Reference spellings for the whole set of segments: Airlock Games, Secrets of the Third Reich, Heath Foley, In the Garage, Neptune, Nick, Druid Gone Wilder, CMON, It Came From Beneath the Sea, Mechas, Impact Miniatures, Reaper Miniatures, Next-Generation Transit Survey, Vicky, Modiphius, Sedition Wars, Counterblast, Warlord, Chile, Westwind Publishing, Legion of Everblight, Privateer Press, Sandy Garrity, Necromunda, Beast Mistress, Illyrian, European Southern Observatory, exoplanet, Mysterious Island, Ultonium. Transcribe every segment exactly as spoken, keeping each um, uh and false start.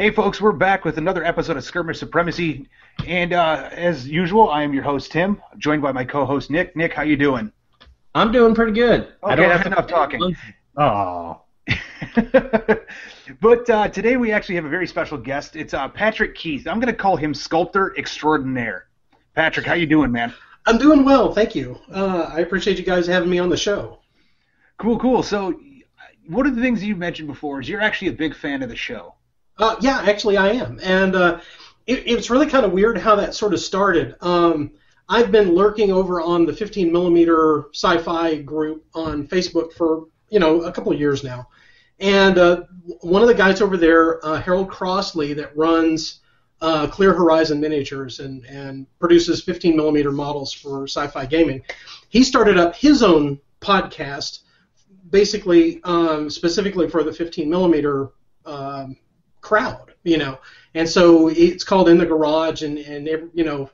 Hey folks, we're back with another episode of Skirmish Supremacy, and uh, as usual, I am your host Tim, joined by my co-host Nick. Nick, how you doing? I'm doing pretty good. Okay, I don't that's enough talking. Oh. But uh, today we actually have a very special guest. It's uh, Patrick Keith. I'm going to call him Sculptor Extraordinaire. Patrick, how you doing, man? I'm doing well, thank you. Uh, I appreciate you guys having me on the show. Cool, cool. So, one of the things you mentioned before is you're actually a big fan of the show. Uh, yeah, actually I am, and uh, it, it's really kind of weird how that sort of started. Um, I've been lurking over on the fifteen millimeter sci-fi group on Facebook for, you know, a couple of years now, and uh, one of the guys over there, uh, Harold Crossley, that runs uh, Clear Horizon Miniatures and, and produces fifteen millimeter models for sci-fi gaming, he started up his own podcast, basically um, specifically for the fifteen millimeter um, crowd, you know, and so it's called In the Garage, and, and every, you know,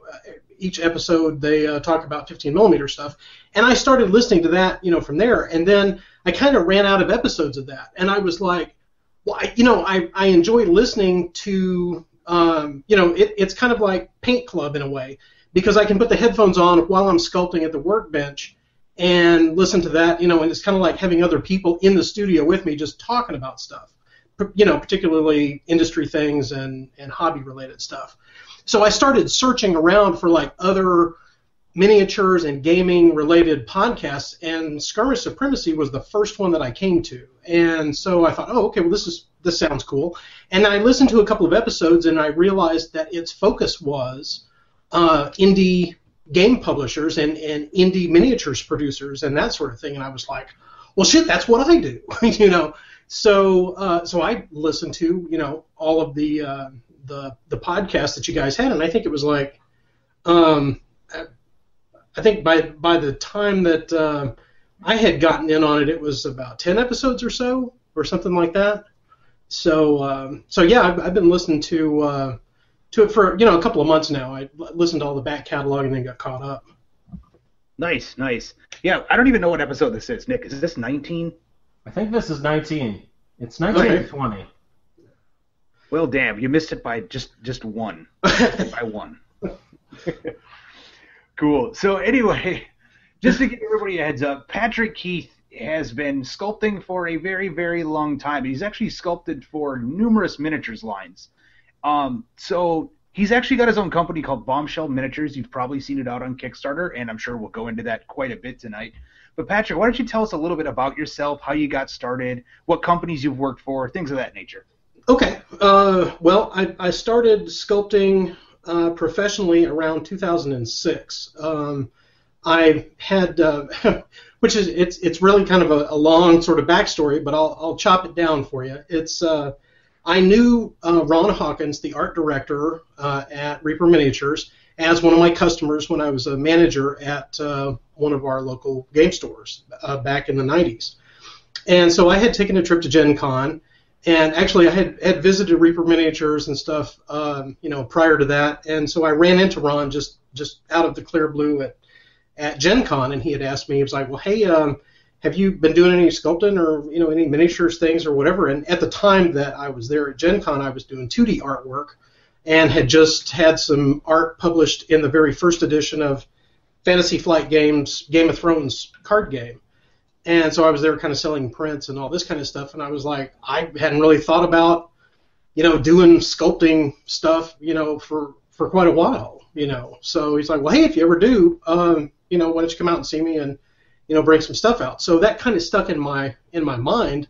each episode they uh, talk about fifteen millimeter stuff, and I started listening to that, you know, from there, and then I kind of ran out of episodes of that, and I was like, well, I, you know, I, I enjoy listening to, um, you know, it, it's kind of like Paint Club in a way, because I can put the headphones on while I'm sculpting at the workbench and listen to that, you know, and it's kind of like having other people in the studio with me just talking about stuff, you know, particularly industry things and, and hobby-related stuff. So I started searching around for, like, other miniatures and gaming-related podcasts, and Skirmish Supremacy was the first one that I came to. And so I thought, oh, okay, well, this is this sounds cool. And I listened to a couple of episodes, and I realized that its focus was uh, indie game publishers and, and indie miniatures producers and that sort of thing. And I was like, well, shit, that's what I do, you know. So, uh, so I listened to, you know, all of the, uh, the the podcasts that you guys had, and I think it was like, um, I think by by the time that uh, I had gotten in on it, it was about ten episodes or so, or something like that. So, um, so yeah, I've, I've been listening to uh, to it for, you know, a couple of months now. I listened to all the back catalog and then got caught up. Nice, nice. Yeah, I don't even know what episode this is, Nick. Is this nineteen? I think this is nineteen. It's nineteen or twenty. Well, damn, you missed it by just just one. by one. Cool. So anyway, just to give everybody a heads up, Patrick Keith has been sculpting for a very, very long time. He's actually sculpted for numerous miniatures lines. Um, so he's actually got his own company called Bombshell Miniatures. You've probably seen it out on Kickstarter, and I'm sure we'll go into that quite a bit tonight. But, Patrick, why don't you tell us a little bit about yourself, how you got started, what companies you've worked for, things of that nature. Okay. Uh, well, I, I started sculpting uh, professionally around two thousand six. Um, I had, uh, which is, it's it's really kind of a, a long sort of backstory, but I'll, I'll chop it down for you. It's, uh, I knew uh, Ron Hawkins, the art director uh, at Reaper Miniatures, as one of my customers when I was a manager at uh, one of our local game stores uh, back in the nineties. And so I had taken a trip to Gen Con, and actually I had, had visited Reaper Miniatures and stuff um, you know, prior to that, and so I ran into Ron just, just out of the clear blue at, at Gen Con, and he had asked me, he was like, well, hey, um, have you been doing any sculpting or, you know, any miniatures things or whatever? And at the time that I was there at Gen Con, I was doing two D artwork, and had just had some art published in the very first edition of Fantasy Flight Games, Game of Thrones card game. And so I was there kind of selling prints and all this kind of stuff, and I was like, I hadn't really thought about, you know, doing sculpting stuff, you know, for, for quite a while, you know. So he's like, well, hey, if you ever do, um, you know, why don't you come out and see me and, you know, bring some stuff out. So that kind of stuck in my in my mind,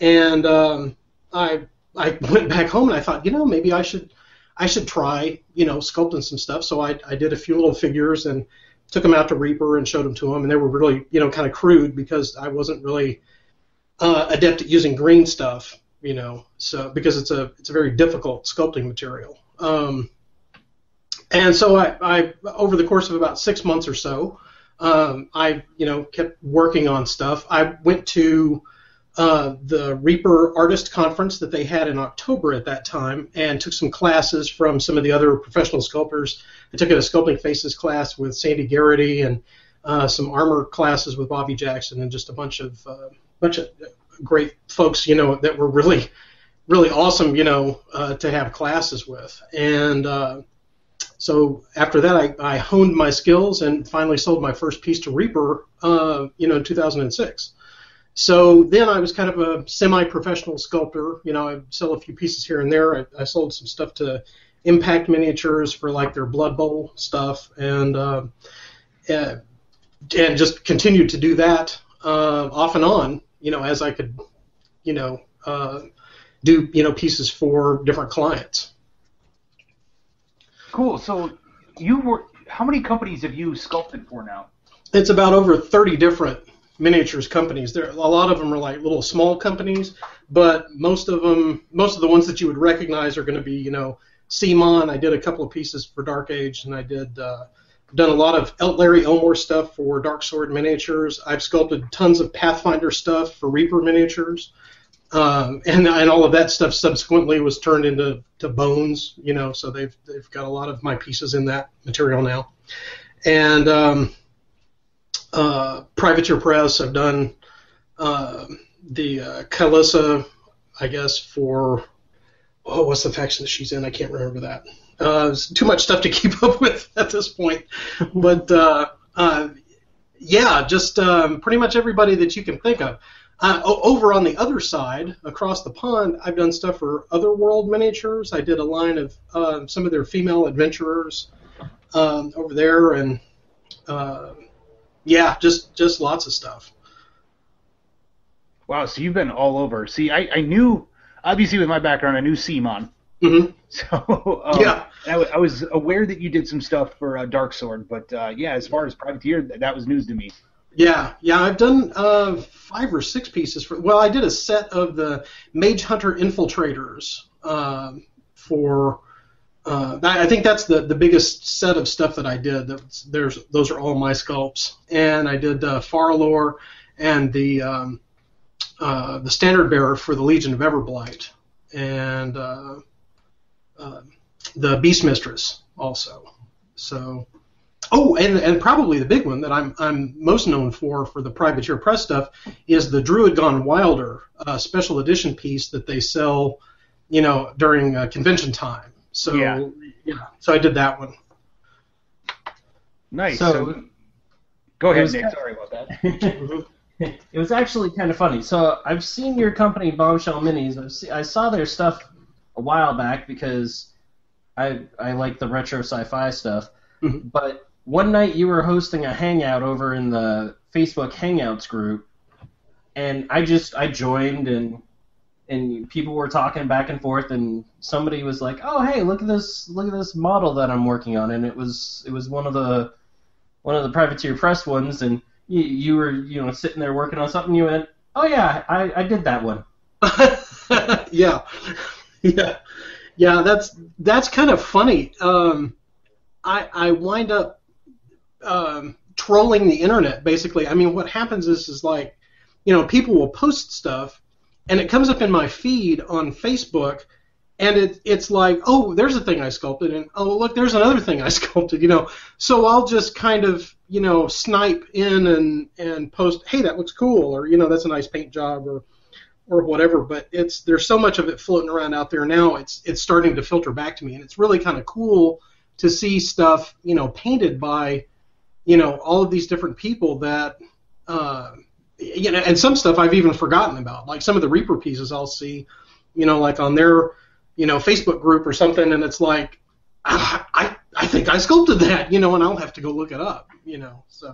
and um, I I went back home and I thought, you know, maybe I should... I should try, you know, sculpting some stuff. So I, I did a few little figures and took them out to Reaper and showed them to him, and they were really, you know, kind of crude because I wasn't really uh, adept at using green stuff, you know, so because it's a it's a very difficult sculpting material. Um, and so I, I, over the course of about six months or so, um, I, you know, kept working on stuff. I went to Uh, the Reaper Artist Conference that they had in October at that time, and took some classes from some of the other professional sculptors. I took a Sculpting Faces class with Sandy Garrity, and uh, some armor classes with Bobby Jackson, and just a bunch of uh, bunch of great folks, you know, that were really really awesome, you know, uh, to have classes with. And uh, so after that, I, I honed my skills and finally sold my first piece to Reaper, uh, you know, in two thousand six. So then I was kind of a semi-professional sculptor. You know, I sell a few pieces here and there. I, I sold some stuff to Impact Miniatures for like their Blood Bowl stuff, and uh, and just continued to do that uh, off and on. You know, as I could, you know, uh, do you know pieces for different clients. Cool. So you were, how many companies have you sculpted for now? It's about over thirty different miniatures companies. There, a lot of them are like little small companies, but most of them, most of the ones that you would recognize are going to be, you know, C M O N. I did a couple of pieces for Dark Age, and I did uh, done a lot of Larry Elmore stuff for Dark Sword Miniatures. I've sculpted tons of Pathfinder stuff for Reaper Miniatures, um, and and all of that stuff subsequently was turned into to Bones. You know, so they've they've got a lot of my pieces in that material now, and. Um, Uh, Privateer Press. I've done uh, the uh, Kalissa, I guess, for oh, what's the faction that she's in? I can't remember that. Uh, it's too much stuff to keep up with at this point. But uh, uh, yeah, just um, pretty much everybody that you can think of. Uh, over on the other side, across the pond, I've done stuff for Otherworld Miniatures. I did a line of uh, some of their female adventurers um, over there, and. Uh, Yeah, just just lots of stuff. Wow, so you've been all over. See, I, I knew, obviously with my background, I knew C M O N. Mm-hmm. So um, yeah. I, w I was aware that you did some stuff for uh, Dark Sword, but uh, yeah, as far as Privateer, th that was news to me. Yeah, yeah, I've done uh, five or six pieces. For, well, I did a set of the Mage Hunter Infiltrators um, for... Uh, I think that's the, the biggest set of stuff that I did. That's, there's those are all my sculpts, and I did uh, Farlore and the um, uh, the Standard Bearer for the Legion of Everblight, and uh, uh, the Beast Mistress also. So, oh, and and probably the big one that I'm I'm most known for for the Privateer Press stuff is the Druid Gone Wilder uh, special edition piece that they sell, you know, during uh, convention time. So yeah. yeah, so I did that one. Nice. So, so go ahead, Nick. Kind of, sorry about that. It was actually kind of funny. So I've seen your company, Bombshell Minis. I've see, I saw their stuff a while back because I I like the retro sci-fi stuff. Mm-hmm. But one night you were hosting a hangout over in the Facebook Hangouts group, and I just I joined and. And people were talking back and forth, and somebody was like, "Oh, hey, look at this! Look at this model that I'm working on." And it was it was one of the one of the Privateer Press ones. And you, you were you know sitting there working on something. You went, "Oh yeah, I, I did that one." yeah, yeah, yeah. That's that's kind of funny. Um, I I wind up um, trolling the internet basically. I mean, what happens is is like, you know, people will post stuff. And it comes up in my feed on Facebook, and it, it's like, oh, there's a thing I sculpted, and oh, look, there's another thing I sculpted, you know. So I'll just kind of, you know, snipe in and, and post, hey, that looks cool, or, you know, that's a nice paint job, or or whatever. But it's there's so much of it floating around out there now, it's, it's starting to filter back to me, and it's really kind of cool to see stuff, you know, painted by, you know, all of these different people that... Uh, You know, and some stuff I've even forgotten about, like some of the Reaper pieces I'll see, you know, like on their, you know, Facebook group or something, and it's like, ah, I, I think I sculpted that, you know, and I'll have to go look it up, you know, so.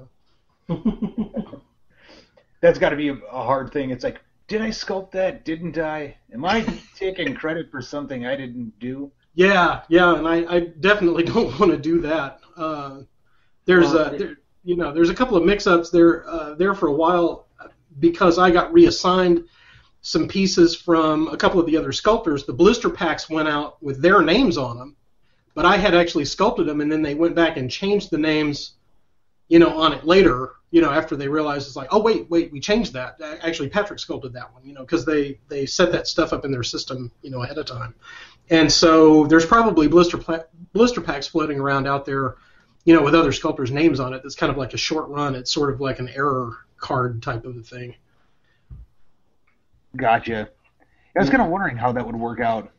That's got to be a hard thing. It's like, did I sculpt that? Didn't I? Am I taking credit for something I didn't do? Yeah, yeah, and I, I definitely don't want to do that. Uh, there's well, a, there, you know, there's a couple of mix-ups there, uh, there for a while. Because I got reassigned some pieces from a couple of the other sculptors, the blister packs went out with their names on them, but I had actually sculpted them, and then they went back and changed the names, you know, on it later, you know, after they realized it's like, oh, wait, wait, we changed that. Actually, Patrick sculpted that one, you know, because they, they set that stuff up in their system, you know, ahead of time. And so there's probably blister, blister packs floating around out there, you know, with other sculptors' names on it. That's kind of like a short run. It's sort of like an error card type of a thing. Gotcha. I was kind of wondering how that would work out.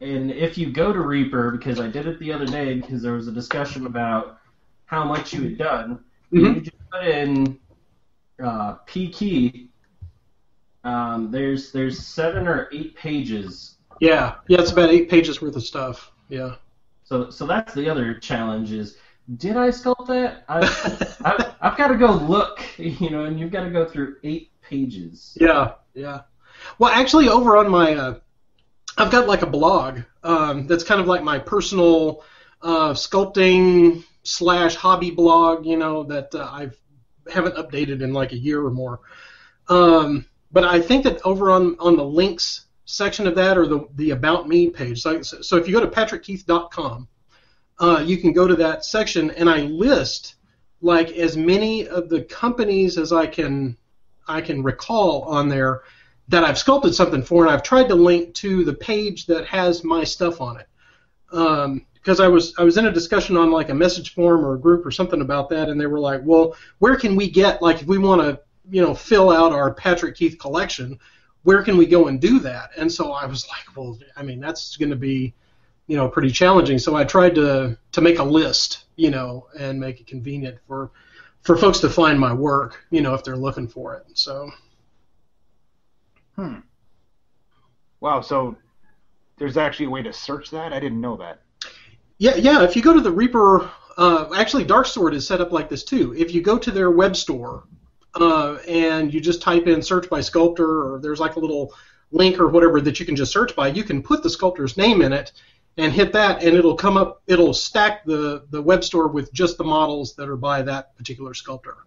And if you go to Reaper, because I did it the other day because there was a discussion about how much you had done, mm-hmm. you just put in uh, P K. Um, there's there's seven or eight pages. Yeah, yeah, it's about eight pages worth of stuff. Yeah. So so that's the other challenge is, did I sculpt that? I, I, I've got to go look, you know, and you've got to go through eight pages. Yeah, yeah. Well, actually, over on my, uh, I've got like a blog um, that's kind of like my personal uh, sculpting slash hobby blog, you know, that uh, I haven't updated in like a year or more. Um, but I think that over on, on the links section of that, or the, the About Me page, so, so if you go to patrick keith dot com, uh, you can go to that section, and I list like as many of the companies as I can I can recall on there that I've sculpted something for, and I've tried to link to the page that has my stuff on it. Um, because I was I was in a discussion on like a message forum or a group or something about that, and they were like, well, where can we get, like if we want to, you know, fill out our Patrick Keith collection, where can we go and do that? And so I was like, well, I mean, that's going to be, you know, pretty challenging. So I tried to to make a list, you know, and make it convenient for for folks to find my work, you know, if they're looking for it. So. Hmm. Wow, so there's actually a way to search that? I didn't know that. Yeah, yeah. If you go to the Reaper, uh, actually Dark Sword is set up like this too. If you go to their web store uh, and you just type in search by sculptor, or there's like a little link or whatever that you can just search by, you can put the sculptor's name in it and hit that, and it'll come up, it'll stack the, the web store with just the models that are by that particular sculptor.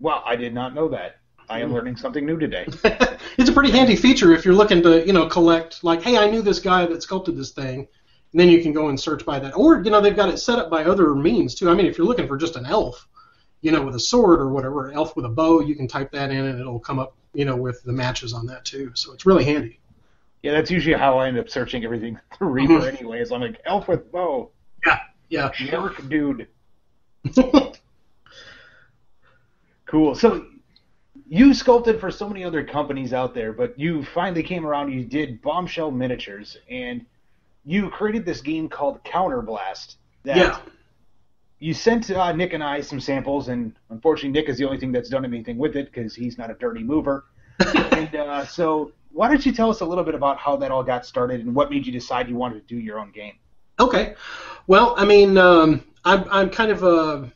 Wow, I did not know that. I am learning something new today. It's a pretty handy feature if you're looking to, you know, collect, like, hey, I knew this guy that sculpted this thing, and then you can go and search by that. Or, you know, they've got it set up by other means, too. I mean, if you're looking for just an elf, you know, with a sword or whatever, an elf with a bow, you can type that in, and it'll come up, you know, with the matches on that, too. So it's really handy. Yeah, that's usually how I end up searching everything through Reaper anyways. I'm like, elf with bow. Yeah, yeah. Jerk dude. Cool. So... you sculpted for so many other companies out there, but you finally came around, you did Bombshell Miniatures, and you created this game called Counterblast. That yeah. You sent uh, Nick and I some samples, and unfortunately Nick is the only thing that's done anything with it because he's not a dirty mover. and uh, so why don't you tell us a little bit about how that all got started and what made you decide you wanted to do your own game? Okay. Well, I mean, um, I'm, I'm kind of a...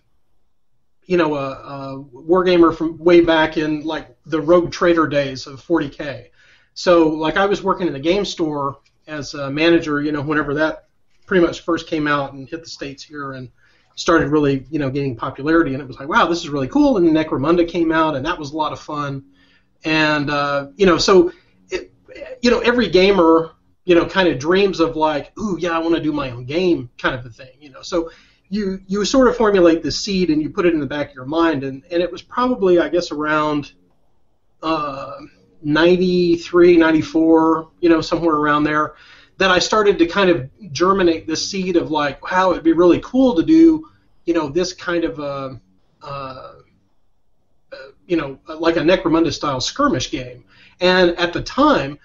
you know, a, a wargamer from way back in, like, the Rogue Trader days of forty K. So, like, I was working in a game store as a manager, you know, whenever that pretty much first came out and hit the States here and started really, you know, gaining popularity. And it was like, wow, this is really cool. And Necromunda came out, and that was a lot of fun. And, uh, you know, so, it, you know, every gamer, you know, kind of dreams of, like, ooh, yeah, I want to do my own game kind of a thing, you know. So... You, you sort of formulate the seed and you put it in the back of your mind, and, and it was probably, I guess, around uh, ninety-three, ninety-four, you know, somewhere around there, that I started to kind of germinate the seed of, like, wow, it'd be really cool to do, you know, this kind of, uh, uh, you know, like a Necromunda-style skirmish game. And at the time,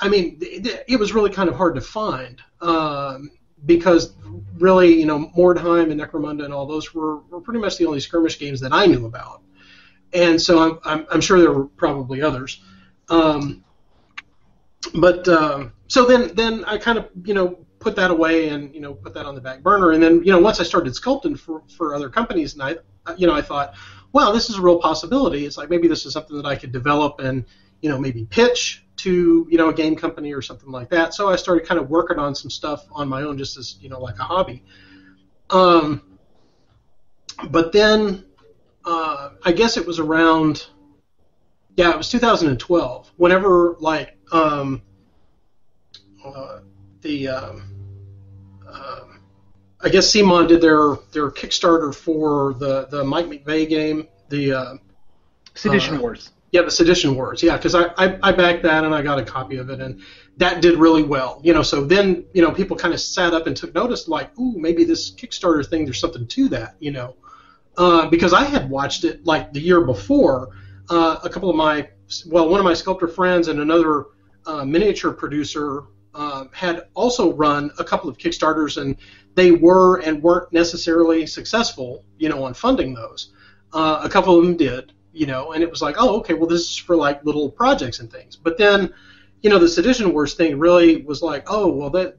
I mean, it, it was really kind of hard to find. Um, Because really, you know, Mordheim and Necromunda and all those were, were pretty much the only skirmish games that I knew about, and so I'm I'm, I'm sure there were probably others, um, but uh, so then then I kind of, you know, put that away and, you know, put that on the back burner, and then, you know, once I started sculpting for for other companies, and I you know I thought, wow, this is a real possibility. It's like maybe this is something that I could develop and, you know, maybe pitch to, you know, a game company or something like that. So I started kind of working on some stuff on my own, just as, you know, like a hobby. Um, but then uh, I guess it was around, yeah, it was two thousand twelve. Whenever, like, um, uh, the, um, uh, I guess C M O N did their their Kickstarter for the the Mike McVeigh game, the uh, Sedition uh, Wars. Yeah, the Sedition Wars, yeah, because I, I, I backed that and I got a copy of it, and that did really well. You know, so then, you know, people kind of sat up and took notice, like, ooh, maybe this Kickstarter thing, there's something to that, you know. Uh, because I had watched it, like, the year before. Uh, a couple of my well, one of my sculptor friends and another uh, miniature producer uh, had also run a couple of Kickstarters, and they were and weren't necessarily successful, you know, on funding those. Uh, a couple of them did, you know, and it was like, oh, okay, well, this is for, like, little projects and things. But then, you know, the Sedition Wars thing really was like, oh, well, that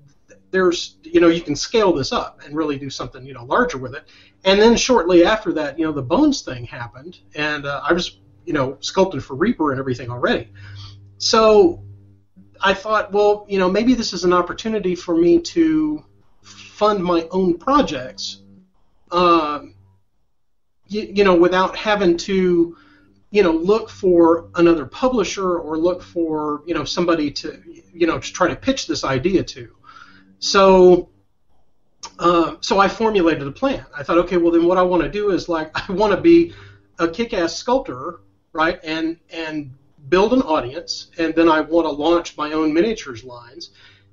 there's, you know, you can scale this up and really do something, you know, larger with it. And then shortly after that, you know, the Bones thing happened, and uh, I was, you know, sculpting for Reaper and everything already. So I thought, well, you know, maybe this is an opportunity for me to fund my own projects, um, you, you know, without having to, you know, look for another publisher or look for, you know, somebody to, you know, to try to pitch this idea to. So, uh, so I formulated a plan. I thought, okay, well, then what I want to do is, like, I want to be a kick-ass sculptor, right, and and build an audience, and then I want to launch my own miniatures lines,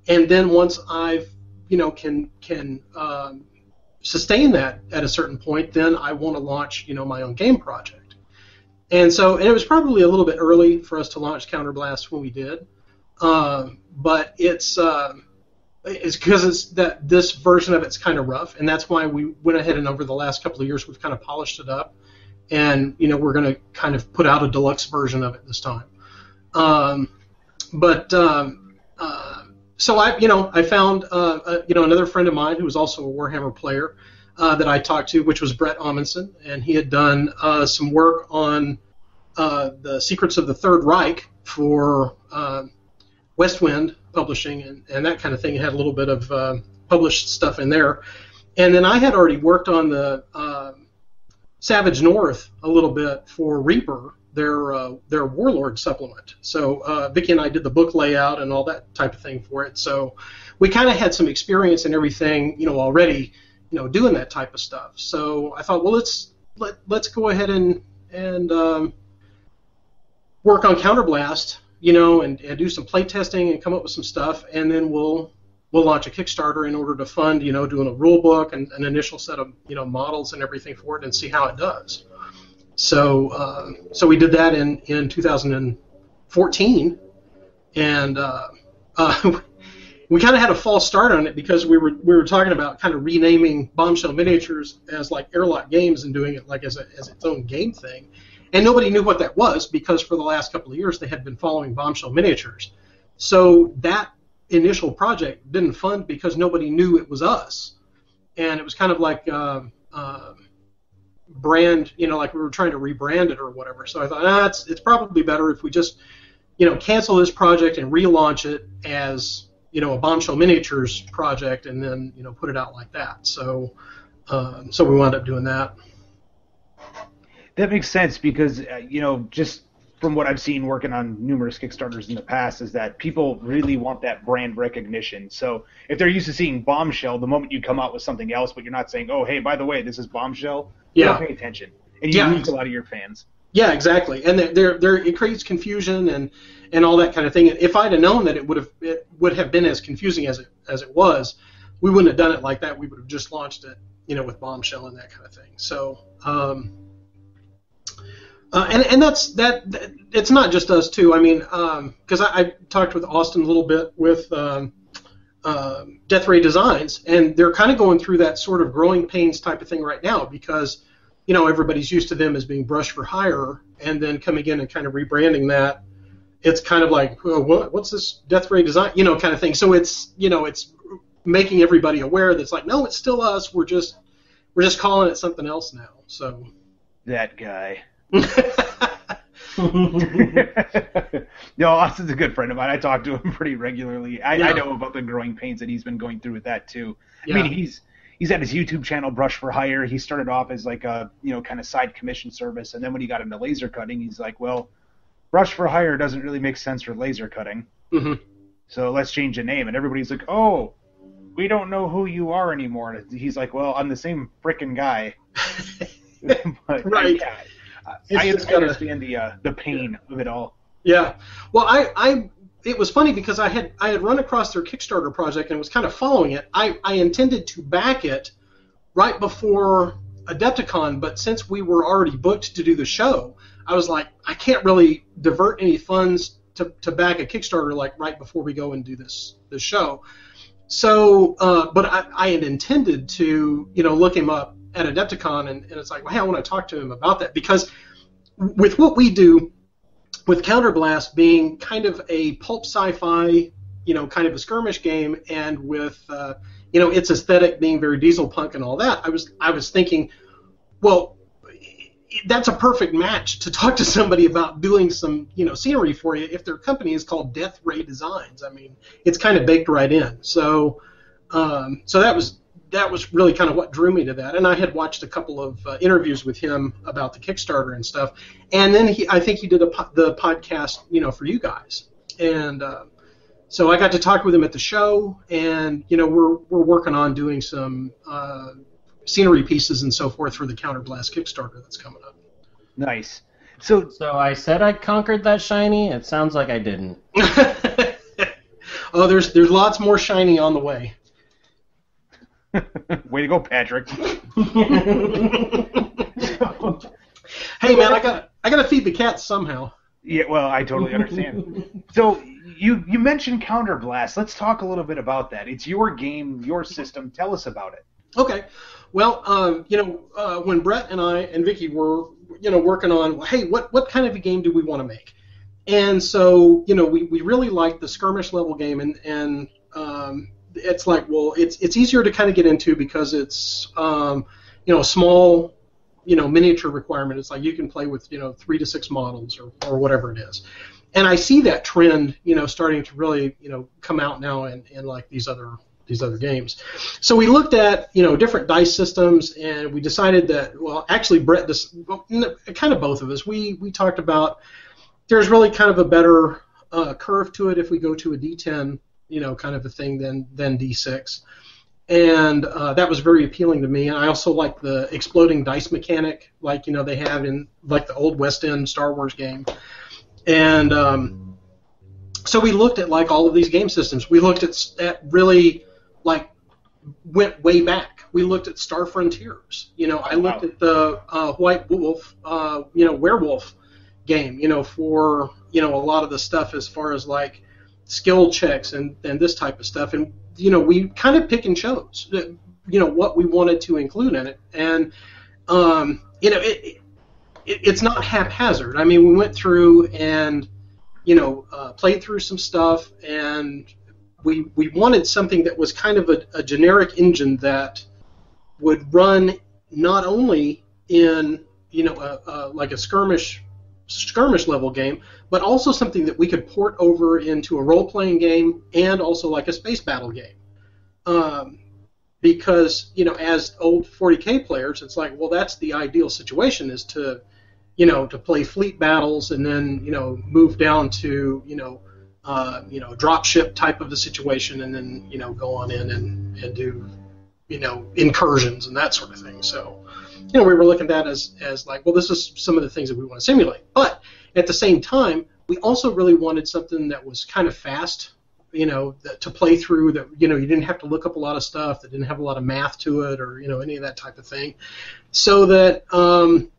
and then once I've, you know, can can um, sustain that at a certain point, then I want to launch, you know, my own game project. And so, and it was probably a little bit early for us to launch Counterblast when we did, um, but it's uh, it's because it's that this version of it's kind of rough, and that's why we went ahead and over the last couple of years we've kind of polished it up. And, you know, we're going to kind of put out a deluxe version of it this time. Um, but, um, uh, so I, you know, I found, uh, uh, you know, another friend of mine who was also a Warhammer player uh, that I talked to, which was Brett Amundsen, and he had done uh, some work on uh, the Secrets of the Third Reich for uh, Westwind Publishing and, and that kind of thing. It had a little bit of uh, published stuff in there. And then I had already worked on the... Uh, Savage North a little bit for Reaper, their uh, their Warlord supplement. So uh, Vicky and I did the book layout and all that type of thing for it. So we kind of had some experience and everything, you know, already, you know, doing that type of stuff. So I thought, well, let's let let's go ahead and and um, work on Counterblast, you know, and, and do some play testing and come up with some stuff, and then we'll we'll launch a Kickstarter in order to fund, you know, doing a rule book and an initial set of, you know, models and everything for it and see how it does. So uh, so we did that in, in two thousand fourteen, and uh, uh, we kind of had a false start on it because we were we were talking about kind of renaming Bombshell Miniatures as, like, Airlock Games and doing it, like, as, a, as its own game thing. And nobody knew what that was because for the last couple of years they had been following Bombshell Miniatures. So that initial project didn't fund because nobody knew it was us, and it was kind of like uh, uh, brand, you know, like we were trying to rebrand it or whatever. So I thought, ah, it's it's probably better if we just, you know, cancel this project and relaunch it as, you know, a Bombshell Miniatures project, and then, you know, put it out like that. So um, so we wound up doing that. That makes sense because uh, you know, just from what I've seen working on numerous Kickstarters in the past, is that people really want that brand recognition. So if they're used to seeing Bombshell, the moment you come out with something else, but you're not saying, oh, hey, by the way, this is Bombshell, yeah, you don't pay attention. And you yeah. lose a lot of your fans. Yeah, exactly. And they're, they're, it creates confusion and, and all that kind of thing. If I'd have known that it would have, it would have been as confusing as it, as it was, we wouldn't have done it like that. We would have just launched it, you know, with Bombshell and that kind of thing. So... Um, Uh, and and that's that, that. It's not just us too. I mean, because um, I, I talked with Austin a little bit with um, uh, Death Ray Designs, and they're kind of going through that sort of growing pains type of thing right now because, you know, everybody's used to them as being Brush for Hire, and then coming in and kind of rebranding that. It's kind of like, oh, what, what's this Death Ray Design, you know, kind of thing. So it's, you know, it's making everybody aware that's like, no, it's still us. We're just we're just calling it something else now. So that guy. No, Austin's a good friend of mine. I talk to him pretty regularly. I, yeah. I know about the growing pains that he's been going through with that too. Yeah. I mean, he's he's at his YouTube channel, Brush for Hire. He started off as like a, you know, kind of side commission service, and then when he got into laser cutting, he's like, well, Brush for Hire doesn't really make sense for laser cutting, mm-hmm. so let's change the name. And everybody's like, oh, we don't know who you are anymore. And he's like, well, I'm the same frickin' guy. But, right. Yeah. It's I just gotta understand the uh, the pain yeah. of it all. Yeah, well, I, I it was funny because I had I had run across their Kickstarter project and was kind of following it. I, I intended to back it right before Adepticon, but since we were already booked to do the show, I was like, I can't really divert any funds to, to back a Kickstarter like right before we go and do this this show. So, uh, but I, I had intended to, you know, look him up at Adepticon, and, and it's like, well, hey, I want to talk to him about that, because with what we do, with Counterblast being kind of a pulp sci-fi, you know, kind of a skirmish game, and with, uh, you know, its aesthetic being very diesel punk and all that, I was, I was thinking, well, that's a perfect match to talk to somebody about doing some, you know, scenery for you if their company is called Death Ray Designs. I mean, it's kind of baked right in. So, um, so that was that was really kind of what drew me to that. And I had watched a couple of uh, interviews with him about the Kickstarter and stuff. And then he, I think he did a po the podcast, you know, for you guys. And uh, so I got to talk with him at the show. And you know, we're we're working on doing some. Uh, scenery pieces and so forth for the Counterblast Kickstarter that's coming up. Nice. So so I said I conquered that shiny. It sounds like I didn't. Oh, there's there's lots more shiny on the way. Way to go, Patrick. Hey man, I got I got to feed the cats somehow. Yeah, well, I totally understand. So you you mentioned Counterblast. Let's talk a little bit about that. It's your game, your system. Tell us about it. Okay. Well, um, you know, uh, when Brett and I and Vicky were, you know, working on, well, hey, what, what kind of a game do we want to make? And so, you know, we, we really liked the skirmish level game, and, and um, it's like, well, it's it's easier to kind of get into because it's, um, you know, small, you know, miniature requirement. It's like you can play with, you know, three to six models or, or whatever it is. And I see that trend, you know, starting to really, you know, come out now in, in like these other these other games. So we looked at, you know, different dice systems, and we decided that, well, actually, Brett, this, well, kind of both of us, we, we talked about there's really kind of a better uh, curve to it if we go to a D ten, you know, kind of a thing than, than D six. And uh, that was very appealing to me. And I also like the exploding dice mechanic, like, you know, they have in, like, the old West End Star Wars game. And um, so we looked at, like, all of these game systems. We looked at, at really... like went way back. We looked at Star Frontiers. You know, I looked at the uh, White Wolf, uh, you know, werewolf game. You know, for you know a lot of the stuff as far as like skill checks and and this type of stuff. And you know, we kind of pick and chose, you know, what we wanted to include in it. And um, you know, it, it it's not haphazard. I mean, we went through and you know uh, played through some stuff and. We, we wanted something that was kind of a, a generic engine that would run not only in you know a, a, like a skirmish skirmish level game, but also something that we could port over into a role playing game and also like a space battle game. Um, because you know as old forty K players, it's like well that's the ideal situation is to you know to play fleet battles and then you know move down to you know. Uh, you know, drop ship type of the situation, and then you know, go on in and, and do, you know, incursions and that sort of thing. So, you know, we were looking at that as as like, well, this is some of the things that we want to simulate. But at the same time, we also really wanted something that was kind of fast, you know, that, to play through. That you know, you didn't have to look up a lot of stuff. That didn't have a lot of math to it, or you know, any of that type of thing. So that um,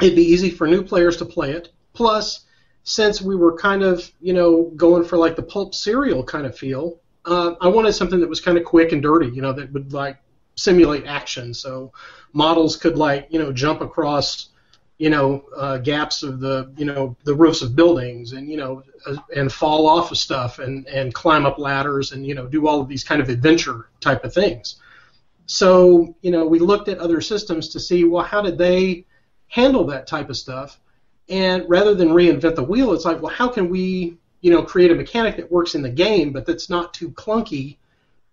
it'd be easy for new players to play it. Plus. Since we were kind of, you know, going for like the pulp serial kind of feel, uh, I wanted something that was kind of quick and dirty, you know, that would like simulate action. So models could like, you know, jump across, you know, uh, gaps of the, you know, the roofs of buildings and, you know, uh, and fall off of stuff and, and climb up ladders and, you know, do all of these kind of adventure type of things. So, you know, we looked at other systems to see, well, how did they handle that type of stuff? And rather than reinvent the wheel, it's like, well, how can we, you know, create a mechanic that works in the game, but that's not too clunky,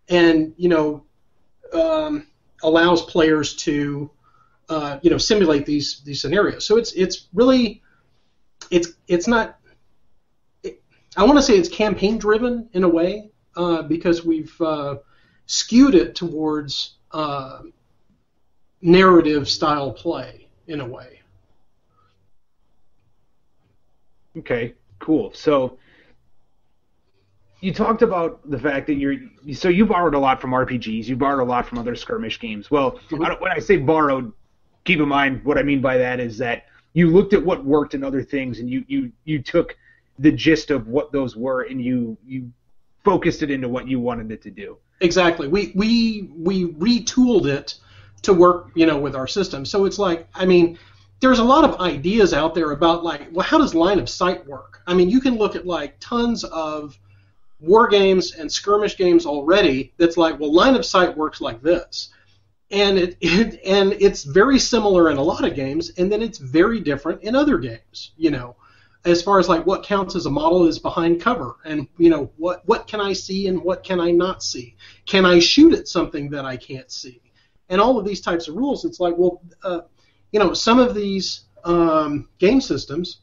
and you know, um, allows players to, uh, you know, simulate these these scenarios. So it's it's really, it's it's not. It, I want to say it's campaign driven in a way uh, because we've uh, skewed it towards uh, narrative style play in a way. Okay, cool. So you talked about the fact that you're so you borrowed a lot from R P Gs, you borrowed a lot from other skirmish games. Well, mm-hmm. I don't, when I say borrowed, keep in mind what I mean by that is that you looked at what worked in other things, and you you you took the gist of what those were, and you you focused it into what you wanted it to do. Exactly. We we we retooled it to work, you know, with our system. So it's like, I mean, there's a lot of ideas out there about, like, well, how does line of sight work? I mean, you can look at, like, tons of war games and skirmish games already that's like, well, line of sight works like this. And it, it and it's very similar in a lot of games, and then it's very different in other games, you know, as far as, like, what counts as a model is behind cover, and, you know, what, what can I see and what can I not see? Can I shoot at something that I can't see? And all of these types of rules, it's like, well, uh, you know, some of these um, game systems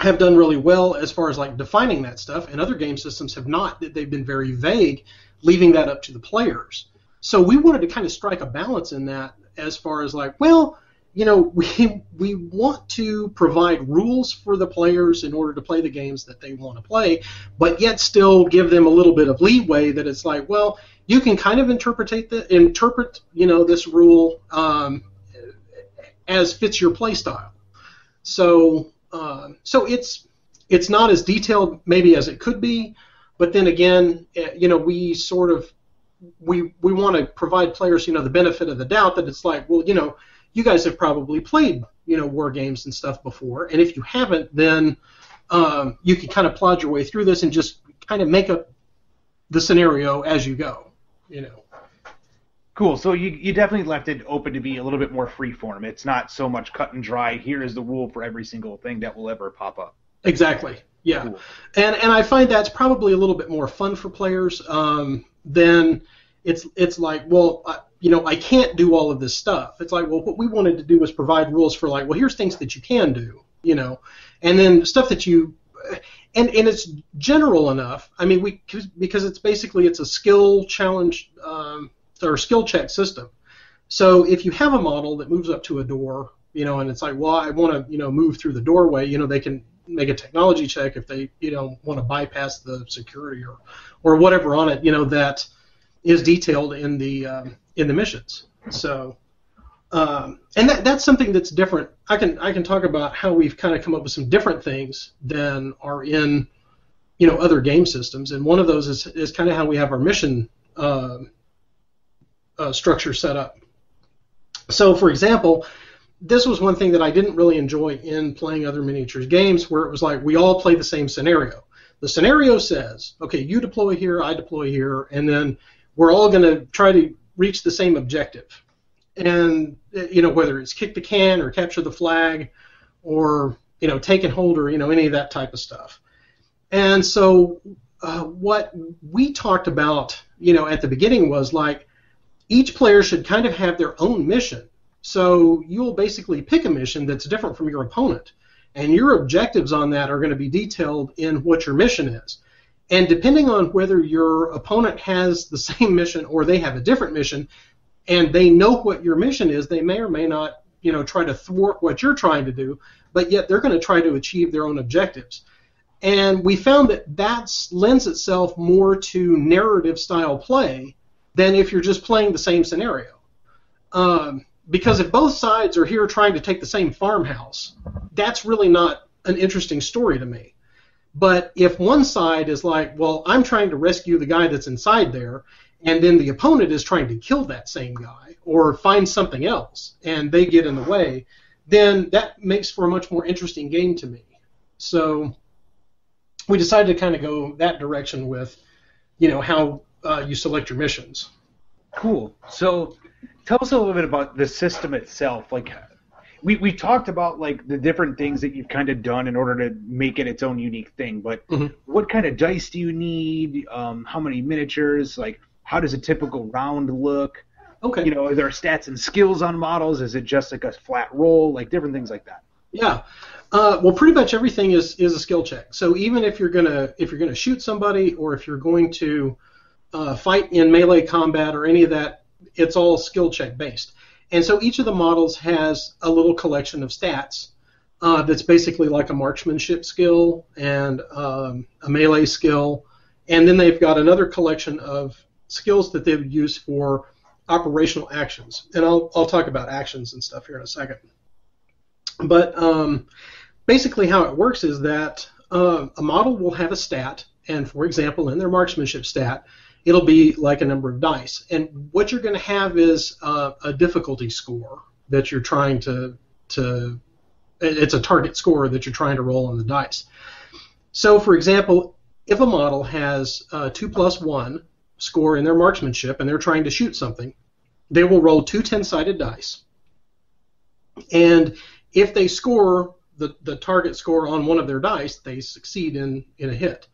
have done really well as far as, like, defining that stuff, and other game systems have not. They've been very vague, leaving that up to the players. So we wanted to kind of strike a balance in that as far as, like, well, you know, we, we want to provide rules for the players in order to play the games that they want to play, but yet still give them a little bit of leeway that it's like, well, you can kind of interpretate the, interpret, you know, this rule um, as fits your play style. So uh, so it's it's not as detailed maybe as it could be, but then again, you know, we sort of we we want to provide players, you know, the benefit of the doubt that it's like, well, you know, you guys have probably played, you know, war games and stuff before, and if you haven't, then um, you can kind of plod your way through this and just kind of make up the scenario as you go, you know. Cool. So you you definitely left it open to be a little bit more freeform. It's not so much cut and dry. Here is the rule for every single thing that will ever pop up. Exactly. Yeah. Cool. And and I find that's probably a little bit more fun for players. Um, than it's it's like, well, I, you know, I can't do all of this stuff. It's like, well, what we wanted to do was provide rules for, like, well, here's things that you can do, you know, and then stuff that you, and, and it's general enough. I mean, we, because it's basically, it's a skill challenge um, or skill check system. So if you have a model that moves up to a door, you know, and it's like, well, I want to, you know, move through the doorway, you know, they can make a technology check if they, you know, want to bypass the security or, or whatever on it, you know, that is detailed in the, um, in the missions. So, um, and that, that's something that's different. I can I can talk about how we've kind of come up with some different things than are in, you know, other game systems. And one of those is is kind of how we have our mission uh, uh, structure set up. So, for example, this was one thing that I didn't really enjoy in playing other miniatures games, where it was like we all play the same scenario. The scenario says, okay, you deploy here, I deploy here, and then we're all going to try to reach the same objective, and, you know, whether it's kick the can or capture the flag or, you know, take and hold or, you know, any of that type of stuff. And so uh, what we talked about, you know, at the beginning was, like, each player should kind of have their own mission. So you'll basically pick a mission that's different from your opponent, and your objectives on that are going to be detailed in what your mission is. And depending on whether your opponent has the same mission or they have a different mission, and they know what your mission is, they may or may not, you know, try to thwart what you're trying to do, but yet they're going to try to achieve their own objectives. And we found that that lends itself more to narrative-style play than if you're just playing the same scenario. Um, because if both sides are here trying to take the same farmhouse, that's really not an interesting story to me. But if one side is like, well, I'm trying to rescue the guy that's inside there, and then the opponent is trying to kill that same guy or find something else, and they get in the way, then that makes for a much more interesting game to me. So we decided to kind of go that direction with, you know, how uh, you select your missions. Cool. So tell us a little bit about the system itself, like. We we talked about, like, the different things that you've kind of done in order to make it its own unique thing, but mm-hmm. What kind of dice do you need? Um, how many miniatures? Like, how does a typical round look? Okay. You know, are there stats and skills on models? Is it just like a flat roll? Like, different things like that. Yeah. Uh, well, pretty much everything is is a skill check. So even if you're gonna if you're gonna shoot somebody, or if you're going to uh, fight in melee combat or any of that, it's all skill check based. And so each of the models has a little collection of stats uh, that's basically like a marksmanship skill and um, a melee skill. And then they've got another collection of skills that they would use for operational actions. And I'll, I'll talk about actions and stuff here in a second. But um, basically how it works is that uh, a model will have a stat, and for example, in their marksmanship stat, it'll be like a number of dice. And what you're going to have is uh, a difficulty score that you're trying to, to... It's a target score that you're trying to roll on the dice. So, for example, if a model has a two plus one score in their marksmanship and they're trying to shoot something, they will roll two ten-sided dice. And if they score the, the target score on one of their dice, they succeed in, in a hit.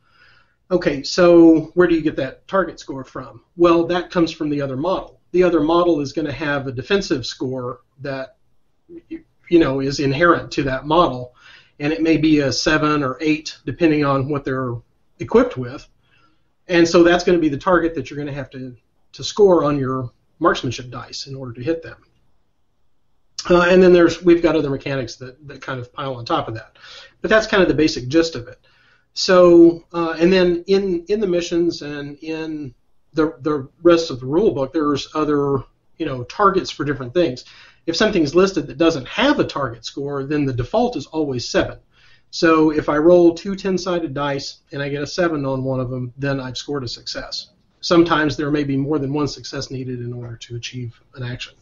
Okay, so where do you get that target score from? Well, that comes from the other model. The other model is going to have a defensive score that, you know, is inherent to that model, and it may be a seven or eight depending on what they're equipped with. And so that's going to be the target that you're going to have to, to score on your marksmanship dice in order to hit them. Uh, and then there's we've got other mechanics that, that kind of pile on top of that. But that's kind of the basic gist of it. So, uh, and then in, in the missions and in the, the rest of the rule book, there's other, you know, targets for different things. If something's listed that doesn't have a target score, then the default is always seven. So if I roll two ten-sided dice and I get a seven on one of them, then I've scored a success. Sometimes there may be more than one success needed in order to achieve an action.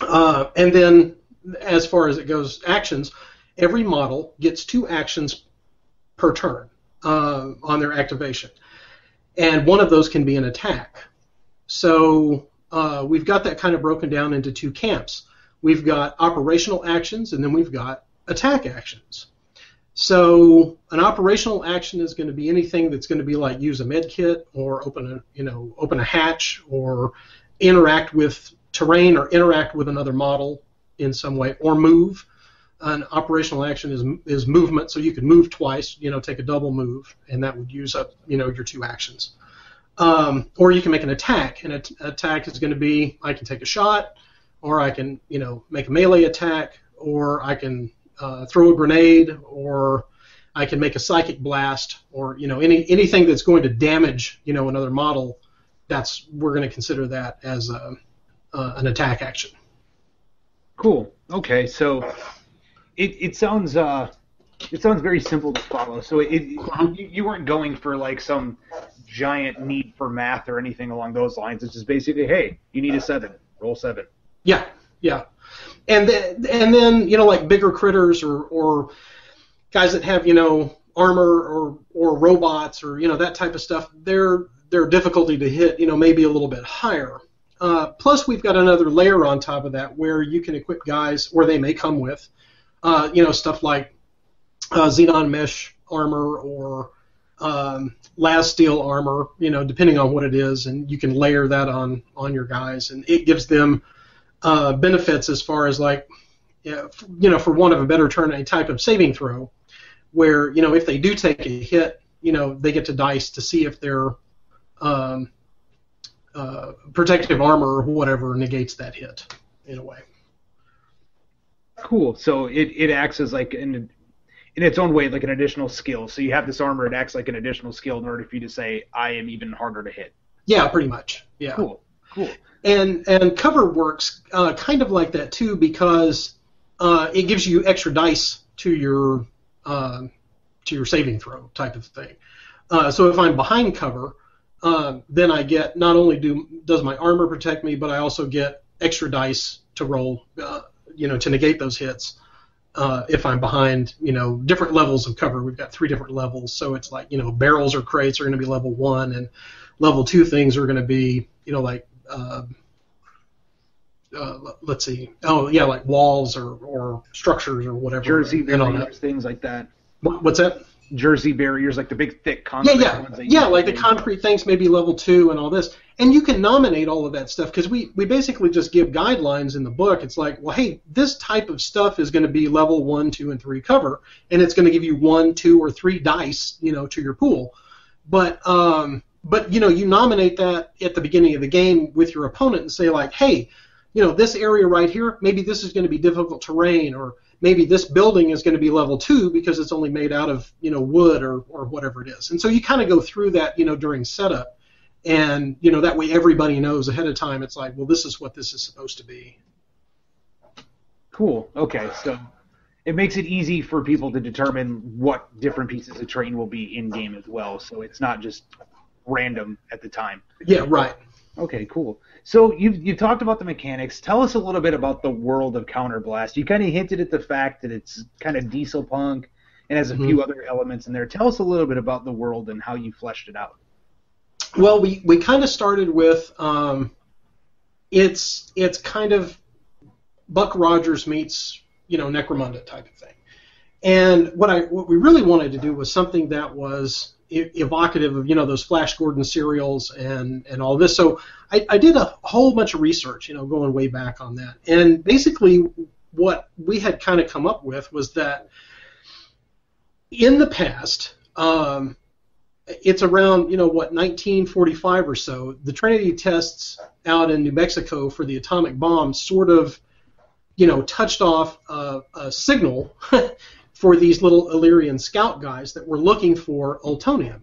Uh, and then, as far as it goes, actions, every model gets two actions per turn uh, on their activation. And one of those can be an attack. So uh, we've got that kind of broken down into two camps. We've got operational actions, and then we've got attack actions. So an operational action is going to be anything that's going to be like use a med kit or open a, you know, open a hatch or interact with terrain or interact with another model in some way, or move. An operational action is is movement, so you can move twice, you know, take a double move, and that would use up, you know, your two actions. Um, or you can make an attack, and an attack is going to be I can take a shot, or I can, you know, make a melee attack, or I can uh, throw a grenade, or I can make a psychic blast, or, you know, any anything that's going to damage, you know, another model. That's we're going to consider that as a, uh, an attack action. Cool. Okay, so. It, it sounds uh, it sounds very simple to follow. So it, it you weren't going for like some giant need for math or anything along those lines. It's just basically, hey, you need a seven, roll seven. Yeah, yeah, and then and then you know like bigger critters or or guys that have you know armor or or robots or you know that type of stuff. Their their difficulty to hit you know maybe a little bit higher. Uh, plus we've got another layer on top of that where you can equip guys, or they may come with. Uh, you know, stuff like uh, xenon mesh armor or um, las steel armor, you know, depending on what it is, and you can layer that on, on your guys, and it gives them uh, benefits as far as, like, you know, for want of a better term, a type of saving throw, where, you know, if they do take a hit, you know, they get to dice to see if their um, uh, protective armor or whatever negates that hit, in a way. Cool. So it, it acts as like an, in its own way, like an additional skill. So you have this armor. It acts like an additional skill in order for you to say, I am even harder to hit. Yeah, pretty much. Yeah. Cool. Cool. And and cover works uh, kind of like that too, because uh, it gives you extra dice to your uh, to your saving throw type of thing. Uh, so if I'm behind cover, uh, then I get not only do does my armor protect me, but I also get extra dice to roll. Uh, You know, to negate those hits, uh, if I'm behind, you know, different levels of cover. We've got three different levels, so it's like, you know, barrels or crates are going to be level one, and level two things are going to be, you know, like, uh, uh, let's see, oh yeah, like walls or, or structures or whatever. Jersey and, barriers, and things like that. What, what's that? Jersey barriers, like the big thick concrete. Yeah, yeah, yeah. Like the concrete things may be level two and all this. And you can nominate all of that stuff, because we, we basically just give guidelines in the book. It's like, well, hey, this type of stuff is going to be level one, two, and three cover, and it's going to give you one, two, or three dice, you know, to your pool. But, um, but you know, you nominate that at the beginning of the game with your opponent and say, like, hey, you know, this area right here, maybe this is going to be difficult terrain, or maybe this building is going to be level two because it's only made out of, you know, wood or, or whatever it is. And so you kind of go through that, you know, during setup. And, you know, that way everybody knows ahead of time. It's like, well, this is what this is supposed to be. Cool. Okay, so it makes it easy for people to determine what different pieces of terrain will be in game as well. So it's not just random at the time. Yeah, right. Okay, cool. So you've, you've talked about the mechanics. Tell us a little bit about the world of Counterblast. You kind of hinted at the fact that it's kind of diesel punk and has a mm-hmm. few other elements in there. Tell us a little bit about the world and how you fleshed it out. Well, we, we kind of started with um, it's it's kind of Buck Rogers meets, you know, Necromunda type of thing. And what I what we really wanted to do was something that was evocative of, you know, those Flash Gordon serials and, and all this. So I, I did a whole bunch of research, you know, going way back on that. And basically what we had kind of come up with was that in the past, um, it's around, you know, what, nineteen forty-five or so, the Trinity tests out in New Mexico for the atomic bomb sort of, you know, touched off a, a signal for these little Illyrian scout guys that were looking for ultonium.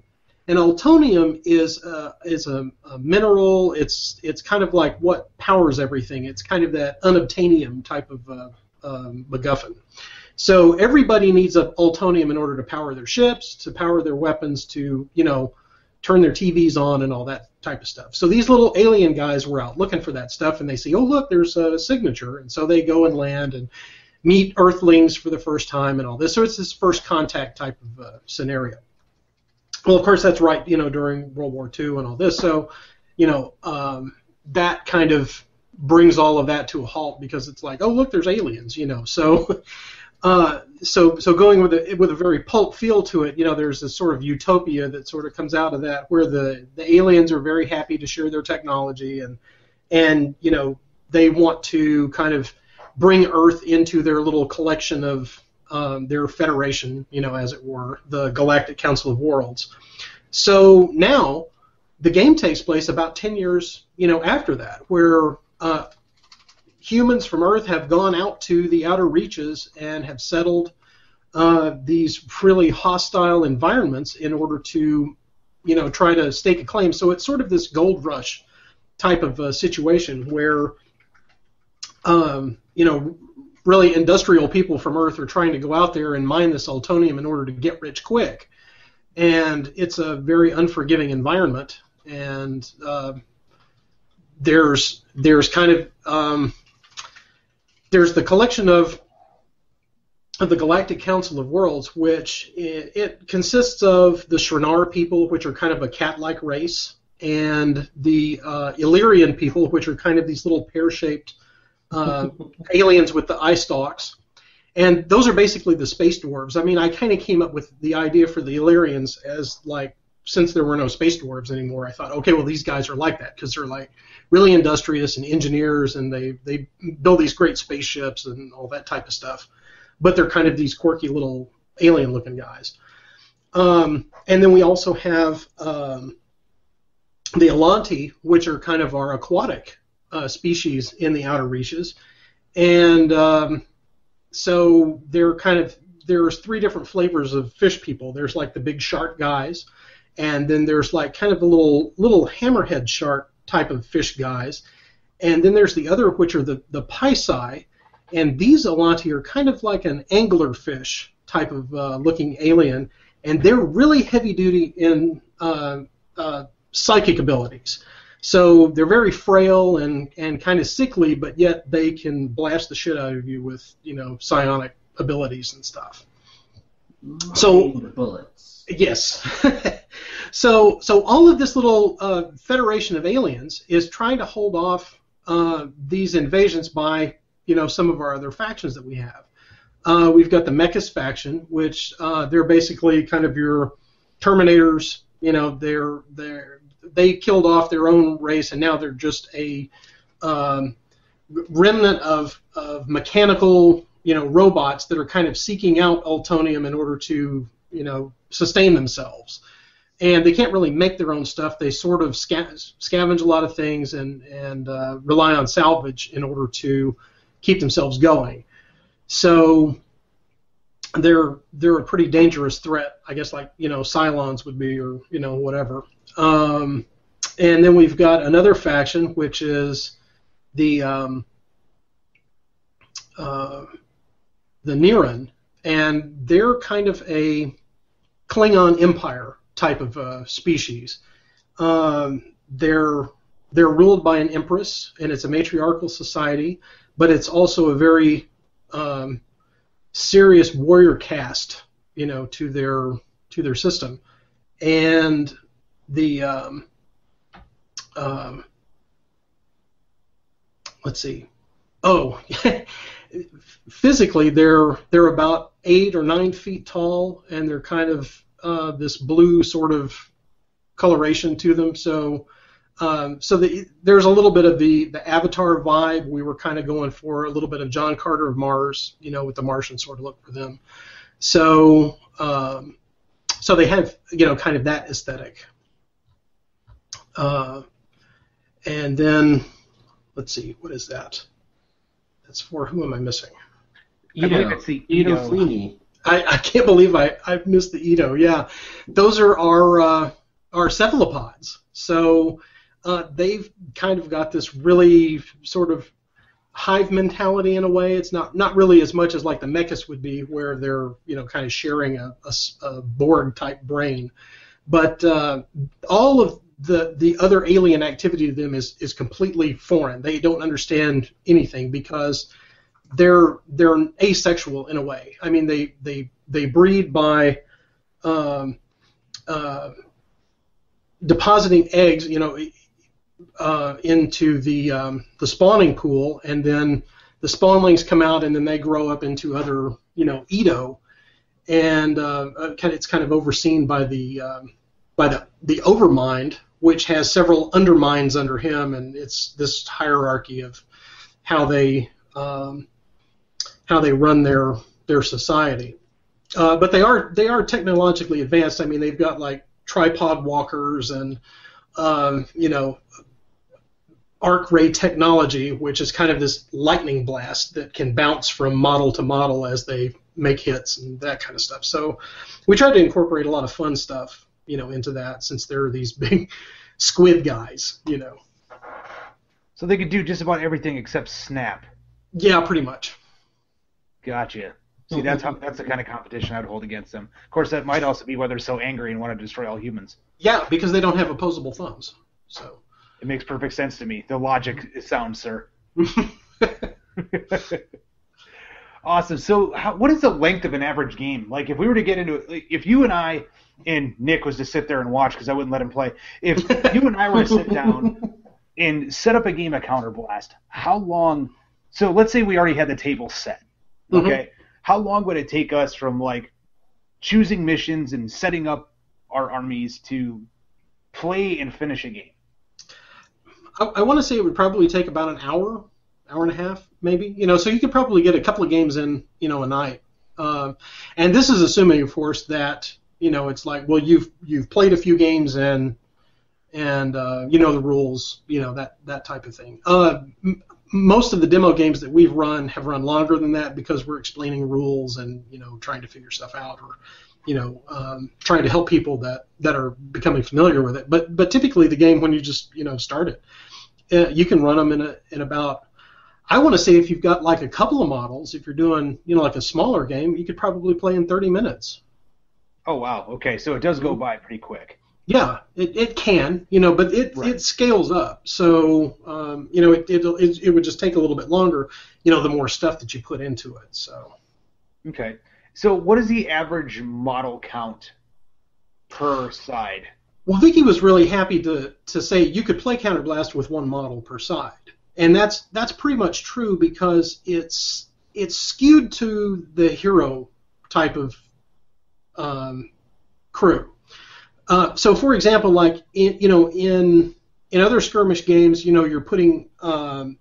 And ultonium is uh, is a, a mineral. It's it's kind of like what powers everything. It's kind of that unobtainium type of uh, um, MacGuffin. So everybody needs a ultonium in order to power their ships, to power their weapons, to, you know, turn their T Vs on and all that type of stuff. So these little alien guys were out looking for that stuff, and they see, oh, look, there's a signature. And so they go and land and meet Earthlings for the first time and all this. So it's this first contact type of uh, scenario. Well, of course, that's right, you know, during World War Two and all this. So, you know, um, that kind of brings all of that to a halt because it's like, oh, look, there's aliens, you know. So... Uh, so, so going with a with a very pulp feel to it, you know, there's this sort of utopia that sort of comes out of that, where the, the aliens are very happy to share their technology, and and you know they want to kind of bring Earth into their little collection of um, their federation, you know, as it were, the Galactic Council of Worlds. So now the game takes place about ten years, you know, after that, where uh, humans from Earth have gone out to the outer reaches and have settled uh, these really hostile environments in order to, you know, try to stake a claim. So it's sort of this gold rush type of uh, situation where, um, you know, really industrial people from Earth are trying to go out there and mine this ultonium in order to get rich quick. And it's a very unforgiving environment, and uh, there's there's kind of... Um, There's the collection of, of the Galactic Council of Worlds, which it, it consists of the Shrenar people, which are kind of a cat-like race, and the uh, Illyrian people, which are kind of these little pear-shaped uh, aliens with the eye stalks. And those are basically the space dwarves. I mean, I kind of came up with the idea for the Illyrians as, like, since there were no space dwarves anymore, I thought, okay, well, these guys are like that because they're, like, really industrious and engineers, and they, they build these great spaceships and all that type of stuff. But they're kind of these quirky little alien-looking guys. Um, and then we also have um, the Alanti, which are kind of our aquatic uh, species in the outer reaches. And um, so they're kind of, there's three different flavors of fish people. There's, like, the big shark guys, and then there's, like, kind of a little little hammerhead shark type of fish guys, and then there's the other, which are the, the Pisci, and these Alanti are kind of like an anglerfish type of uh, looking alien, and they're really heavy duty in uh, uh, psychic abilities. So they're very frail and, and kind of sickly, but yet they can blast the shit out of you with, you know, psionic abilities and stuff. So bullets. Yes. So, so all of this little uh, federation of aliens is trying to hold off uh, these invasions by, you know, some of our other factions that we have. Uh, we've got the Mechas faction, which uh, they're basically kind of your Terminators. You know, they're they're they killed off their own race, and now they're just a um, remnant of of mechanical, you know, robots that are kind of seeking out ultonium in order to, you know, sustain themselves. And they can't really make their own stuff. They sort of sca scavenge a lot of things and, and uh, rely on salvage in order to keep themselves going. So they're they're a pretty dangerous threat, I guess, like, you know, Cylons would be, or, you know, whatever. Um, and then we've got another faction, which is the um, uh, the Niran, and they're kind of a Klingon Empire type of uh, species. Um, they're they're ruled by an empress, and it's a matriarchal society, but it's also a very um, serious warrior caste, you know, to their to their system, and the um, um, let's see, oh, physically they're they're about eight or nine feet tall, and they're kind of uh, this blue sort of coloration to them, so um, so the, there's a little bit of the, the Avatar vibe. We were kind of going for a little bit of John Carter of Mars, you know, with the Martian sort of look for them. So um, so they have, you know, kind of that aesthetic. Uh, and then, let's see, what is that? That's for, who am I missing? Edo. I believe it's the Edo Fleeny. I, I can't believe I, I've missed the Edo, yeah. Those are our... Uh, are cephalopods, so uh, they've kind of got this really sort of hive mentality in a way. It's not not really as much as like the Mechas would be, where they're, you know, kind of sharing a, a, a Borg type brain. But uh, all of the the other alien activity to them is is completely foreign. They don't understand anything because they're they're asexual in a way. I mean, they they they breed by um, uh, depositing eggs, you know, uh, into the um, the spawning pool, and then the spawnlings come out, and then they grow up into other, you know, Edo, and uh, it's kind of overseen by the um, by the the Overmind, which has several Underminds under him, and it's this hierarchy of how they um, how they run their their society. Uh, but they are they are technologically advanced. I mean, they've got like tripod walkers and, um, you know, arc ray technology, which is kind of this lightning blast that can bounce from model to model as they make hits and that kind of stuff. So we tried to incorporate a lot of fun stuff, you know, into that, since there are these big squid guys, you know. So they could do just about everything except snap. Yeah, pretty much. Gotcha. See, that's how, that's the kind of competition I'd hold against them. Of course, that might also be why they're so angry and want to destroy all humans. Yeah, because they don't have opposable thumbs. So it makes perfect sense to me. The logic is sound, sir. Awesome. So, how, what is the length of an average game? Like, if we were to get into it, like, if you and I and Nick was to sit there and watch, because I wouldn't let him play. If you and I were to sit down and set up a game of Counterblast, how long? So let's say we already had the table set. Okay. Mm-hmm. How long would it take us from, like, choosing missions and setting up our armies to play and finish a game? I, I want to say it would probably take about an hour, hour and a half, maybe. You know, so you could probably get a couple of games in, you know, a night. Um, and this is assuming, of course, that, you know, it's like, well, you've you've played a few games and and uh, you know the rules, you know, that that type of thing. Uh, m- Most of the demo games that we've run have run longer than that, because we're explaining rules and, you know, trying to figure stuff out, or, you know, um, trying to help people that, that are becoming familiar with it. But but typically the game, when you just, you know, start it, uh, you can run them in a, in about, I want to say, if you've got like a couple of models, if you're doing, you know, like a smaller game, you could probably play in thirty minutes. Oh, wow. Okay, so it does go by pretty quick. Yeah, it, it can, you know, but it, right. It scales up. So, um, you know, it, it it it would just take a little bit longer, you know, the more stuff that you put into it. So, okay. So what is the average model count per side? Well, Vicky was really happy to, to say you could play Counterblast with one model per side. And that's that's pretty much true, because it's it's skewed to the hero type of um, crew. Uh, so, for example, like in, you know, in in other skirmish games, you know, you're putting um,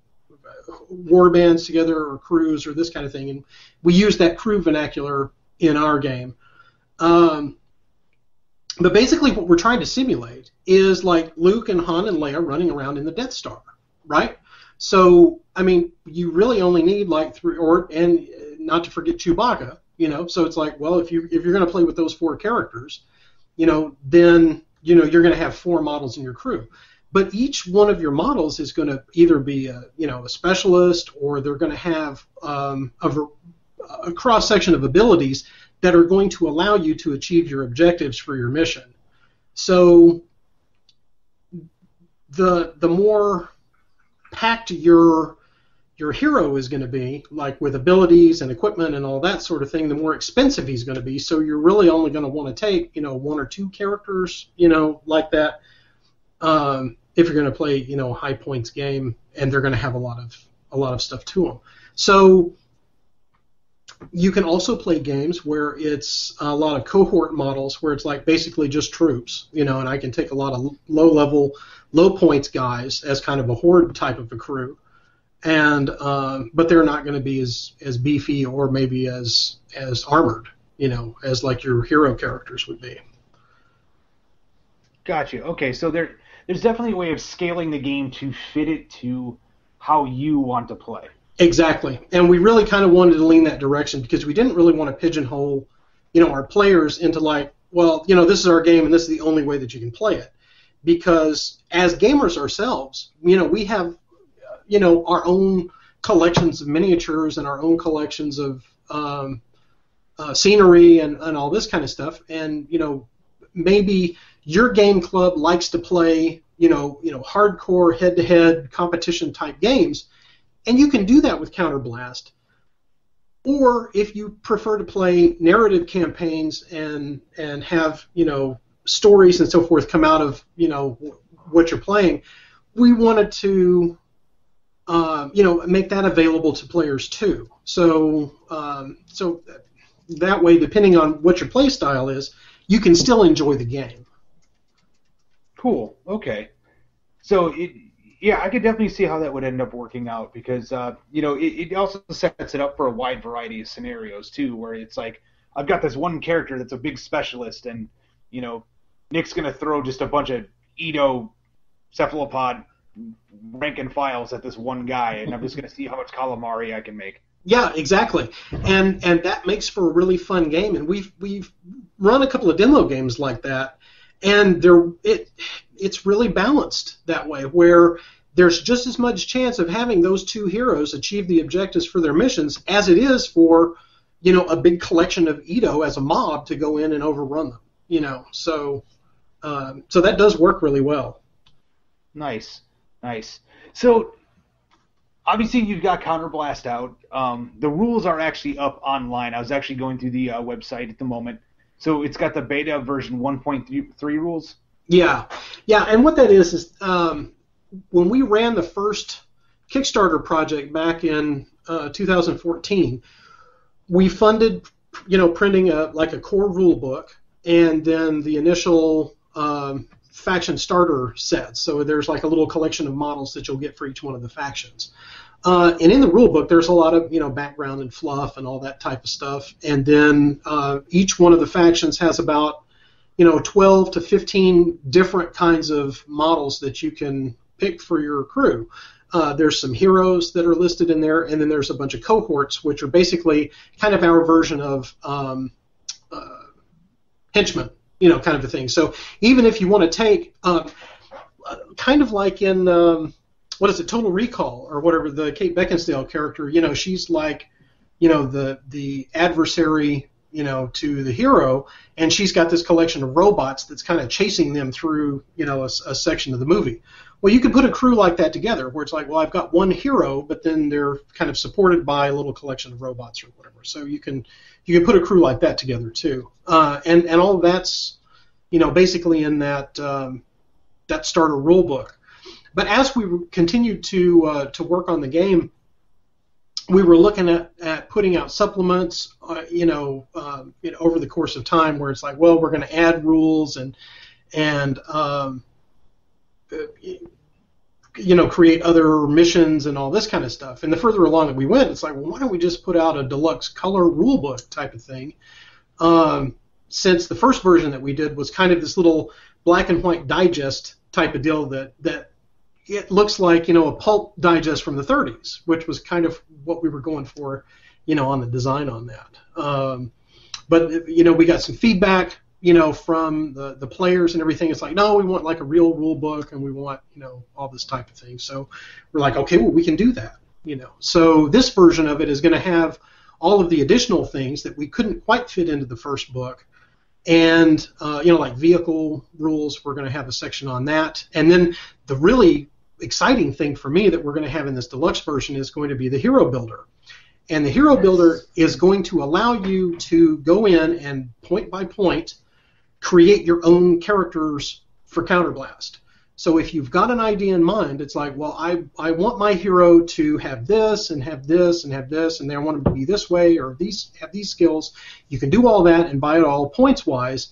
war bands together, or crews, or this kind of thing, and we use that crew vernacular in our game. Um, but basically, what we're trying to simulate is like Luke and Han and Leia running around in the Death Star, right? So, I mean, you really only need like three, or and not to forget Chewbacca, you know. So it's like, well, if you if you're going to play with those four characters, you know, then, you know, you're going to have four models in your crew. But each one of your models is going to either be a, you know, a specialist, or they're going to have um, a, a cross-section of abilities that are going to allow you to achieve your objectives for your mission. So the the more packed your your hero is going to be, like with abilities and equipment and all that sort of thing, the more expensive he's going to be. So you're really only going to want to take, you know, one or two characters, you know, like that. Um, if you're going to play, you know, a high points game, and they're going to have a lot of a lot of stuff to them. So you can also play games where it's a lot of cohort models, where it's like basically just troops, you know, and I can take a lot of low level, low points guys as kind of a horde type of a crew, and um, but they're not going to be as as beefy or maybe as as armored, you know, as like your hero characters would be. Got you. Okay, so there. There's definitely a way of scaling the game to fit it to how you want to play. Exactly. And we really kind of wanted to lean that direction because we didn't really want to pigeonhole, you know, our players into like, well, you know, this is our game and this is the only way that you can play it. Because as gamers ourselves, you know, we have, you know, our own collections of miniatures and our own collections of um, uh, scenery and, and all this kind of stuff. And, you know, maybe your game club likes to play, you know, you know, hardcore head-to-head competition type games, and you can do that with Counterblast. Or if you prefer to play narrative campaigns and and have, you know, stories and so forth come out of, you know, what you're playing, we wanted to, um, you know, make that available to players too. So um, so that way, depending on what your play style is, you can still enjoy the game. Cool. Okay. So, it, yeah, I could definitely see how that would end up working out because, uh, you know, it, it also sets it up for a wide variety of scenarios, too, where it's like, I've got this one character that's a big specialist, and, you know, Nick's going to throw just a bunch of Edo cephalopod rank and files at this one guy, and I'm just going to see how much calamari I can make. Yeah, exactly. And and that makes for a really fun game, and we've, we've run a couple of demo games like that. And there, it it's really balanced that way, where there's just as much chance of having those two heroes achieve the objectives for their missions as it is for, you know, a big collection of Edo as a mob to go in and overrun them. You know, so um, so that does work really well. Nice, nice. So obviously you've got Counterblast out. Um, the rules are actually up online. I was actually going through the uh, website at the moment. So it's got the beta version one point three rules? Yeah. Yeah, and what that is is um, when we ran the first Kickstarter project back in uh, two thousand fourteen, we funded, you know, printing a, like a core rule book and then the initial um, faction starter sets. So there's like a little collection of models that you'll get for each one of the factions. Uh, and in the rule book, there's a lot of, you know, background and fluff and all that type of stuff. And then uh, each one of the factions has about, you know, twelve to fifteen different kinds of models that you can pick for your crew. Uh, there's some heroes that are listed in there, and then there's a bunch of cohorts, which are basically kind of our version of um, uh, henchmen, you know, kind of a thing. So even if you want to take, uh, kind of like in... Um, what is it, Total Recall, or whatever, the Kate Beckinsale character, you know, she's like, you know, the the adversary, you know, to the hero, and she's got this collection of robots that's kind of chasing them through, you know, a, a section of the movie. Well, you could put a crew like that together, where it's like, well, I've got one hero, but then they're kind of supported by a little collection of robots or whatever. So you can you can put a crew like that together, too. Uh, and, and all that's, you know, basically in that, um, that starter rule book. But as we continued to uh, to work on the game, we were looking at, at putting out supplements, uh, you know, uh, you know, over the course of time, where it's like, well, we're going to add rules and and um, you know, create other missions and all this kind of stuff. And the further along that we went, it's like, well, why don't we just put out a deluxe color rulebook type of thing? Um, since the first version that we did was kind of this little black and white digest type of deal that that. It looks like, you know, a pulp digest from the thirties, which was kind of what we were going for, you know, on the design on that. Um, but, you know, we got some feedback, you know, from the, the players and everything. It's like, no, we want like a real rule book, and we want, you know, all this type of thing. So we're like, okay, well, we can do that, you know. So this version of it is going to have all of the additional things that we couldn't quite fit into the first book. And, uh, you know, like vehicle rules, we're going to have a section on that. And then the really exciting thing for me that we're going to have in this deluxe version is going to be the Hero Builder. And the Hero Builder is going to allow you to go in and point by point create your own characters for Counterblast. So if you've got an idea in mind, it's like, well, I, I want my hero to have this and have this and have this, and I want him to be this way or these have these skills. You can do all that and buy it all points-wise,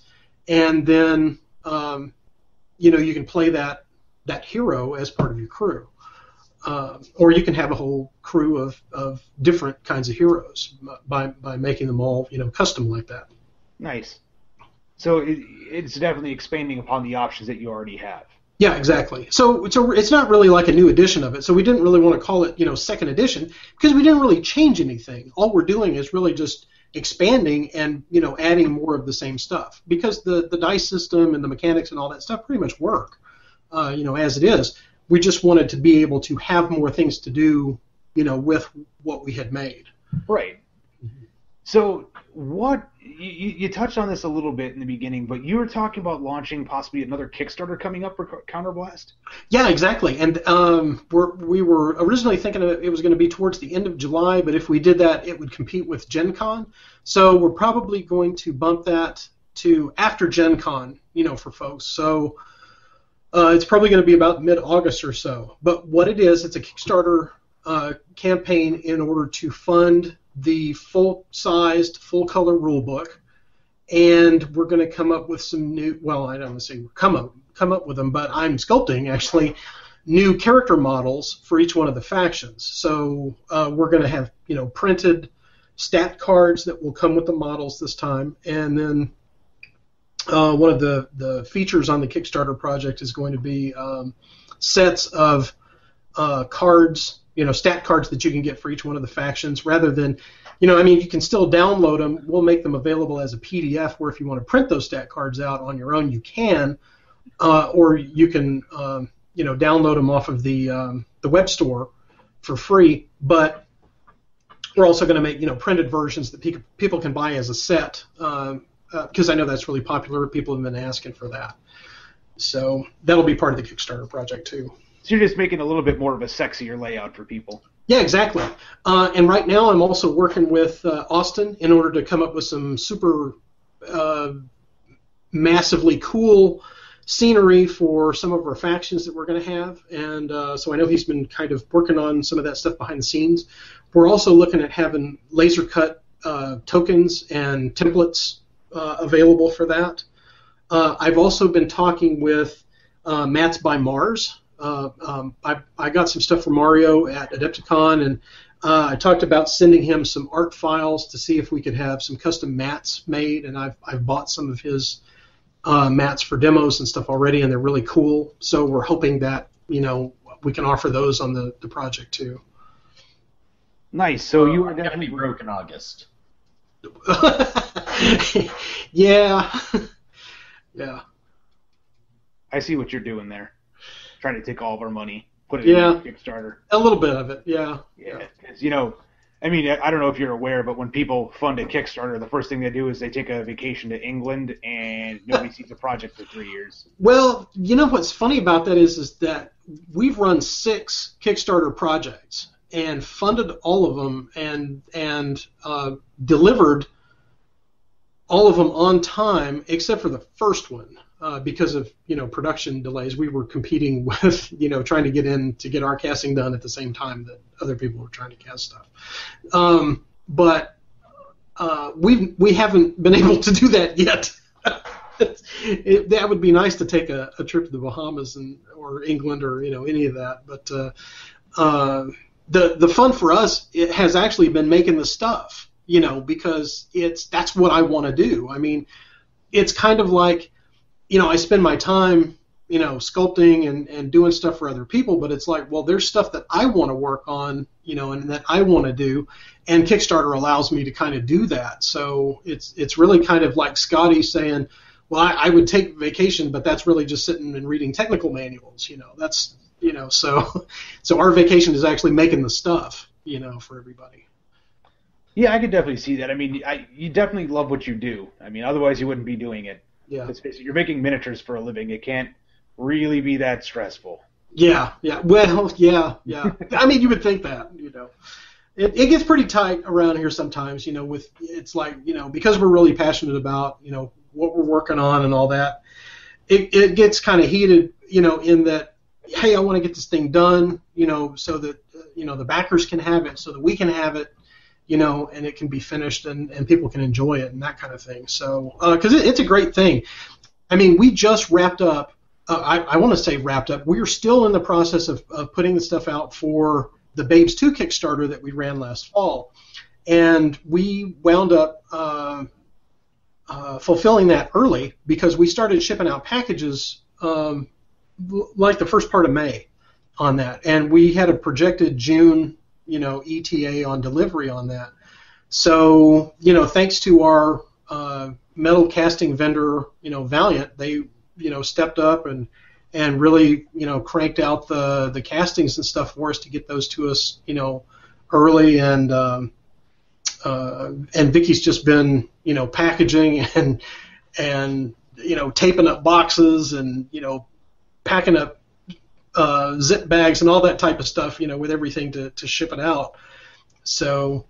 and then um, you know, you can play that that hero as part of your crew. Um, or you can have a whole crew of, of different kinds of heroes by, by making them all, you know, custom like that. Nice. So it, it's definitely expanding upon the options that you already have. Yeah, exactly. So, so it's not really like a new edition of it. So we didn't really want to call it, you know, second edition, because we didn't really change anything. All we're doing is really just expanding and, you know, adding more of the same stuff, because the, the dice system and the mechanics and all that stuff pretty much work, uh, you know, as it is. We just wanted to be able to have more things to do, you know, with what we had made. Right. So what you, you touched on this a little bit in the beginning, but you were talking about launching possibly another Kickstarter coming up for Counterblast? Yeah, exactly. And um, we're, we were originally thinking it was going to be towards the end of July, but if we did that, it would compete with Gen Con. So we're probably going to bump that to after Gen Con, you know, for folks. So uh, it's probably going to be about mid-August or so. But what it is, it's a Kickstarter uh, campaign in order to fund the full-sized, full-color rulebook, and we're going to come up with some new, well, I don't want to say come up, come up with them, but I'm sculpting, actually, new character models for each one of the factions. So uh, we're going to have, you know, printed stat cards that will come with the models this time, and then uh, one of the, the features on the Kickstarter project is going to be um, sets of uh, cards, you know, stat cards that you can get for each one of the factions, rather than, you know, I mean, you can still download them. We'll make them available as a P D F, where if you want to print those stat cards out on your own, you can, uh, or you can, um, you know, download them off of the um, the web store for free. But we're also going to make, you know, printed versions that pe- people can buy as a set, because um, uh, I know that's really popular. People have been asking for that. So that'll be part of the Kickstarter project, too. So you're just making a little bit more of a sexier layout for people. Yeah, exactly. Uh, and right now I'm also working with uh, Austin in order to come up with some super uh, massively cool scenery for some of our factions that we're going to have. And uh, so I know he's been kind of working on some of that stuff behind the scenes. We're also looking at having laser-cut uh, tokens and templates uh, available for that. Uh, I've also been talking with uh, Mats by Mars. Uh, um, I, I got some stuff from Mario at Adepticon, and uh, I talked about sending him some art files to see if we could have some custom mats made, and I've, I've bought some of his uh, mats for demos and stuff already, and they're really cool, so we're hoping that, you know, we can offer those on the, the project, too. Nice, so you are definitely broke in August. Yeah. Yeah. I see what you're doing there. Trying to take all of our money, put it yeah, in Kickstarter. A little bit of it, yeah. Yeah, because, you know, I mean, I don't know if you're aware, but when people fund a Kickstarter, the first thing they do is they take a vacation to England, and nobody sees the project for three years. Well, you know what's funny about that is, is that we've run six Kickstarter projects and funded all of them and, and uh, delivered all of them on time except for the first one. Uh, because of, you know, production delays, we were competing with, you know, trying to get in to get our casting done at the same time that other people were trying to cast stuff. Um, but uh, we we haven't been able to do that yet. it, that would be nice to take a, a trip to the Bahamas and or England or, you know, any of that. But uh, uh, the the fun for us, it has actually been making the stuff, you know, because it's that's what I want to do. I mean, it's kind of like, you know, I spend my time, you know, sculpting and, and doing stuff for other people, but it's like, well, there's stuff that I want to work on, you know, and that I want to do, and Kickstarter allows me to kind of do that. So it's it's really kind of like Scotty saying, well, I, I would take vacation, but that's really just sitting and reading technical manuals, you know. That's, you know, so so our vacation is actually making the stuff, you know, for everybody. Yeah, I could definitely see that. I mean, I, you definitely love what you do. I mean, otherwise you wouldn't be doing it. Yeah. It's basically, you're making miniatures for a living. It can't really be that stressful. Yeah, yeah. Well, yeah, yeah. I mean, you would think that, you know. It, it gets pretty tight around here sometimes, you know, with, it's like, you know, because we're really passionate about, you know, what we're working on and all that, it, it gets kind of heated, you know, in that, hey, I want to get this thing done, you know, so that, you know, the backers can have it, so that we can have it, you know, and it can be finished and, and people can enjoy it and that kind of thing. So, uh, 'cause it, it's a great thing. I mean, we just wrapped up, uh, I, I want to say wrapped up, we're still in the process of, of putting the stuff out for the Babes two Kickstarter that we ran last fall, and we wound up uh, uh, fulfilling that early because we started shipping out packages um, like the first part of May on that, and we had a projected June, you know, E T A on delivery on that. So, you know, thanks to our uh, metal casting vendor, you know, Valiant, they, you know, stepped up and and really, you know, cranked out the, the castings and stuff for us to get those to us, you know, early. And um, uh, and Vicky's just been, you know, packaging and, and you know, taping up boxes and, you know, packing up uh, zip bags and all that type of stuff, you know, with everything to, to ship it out. So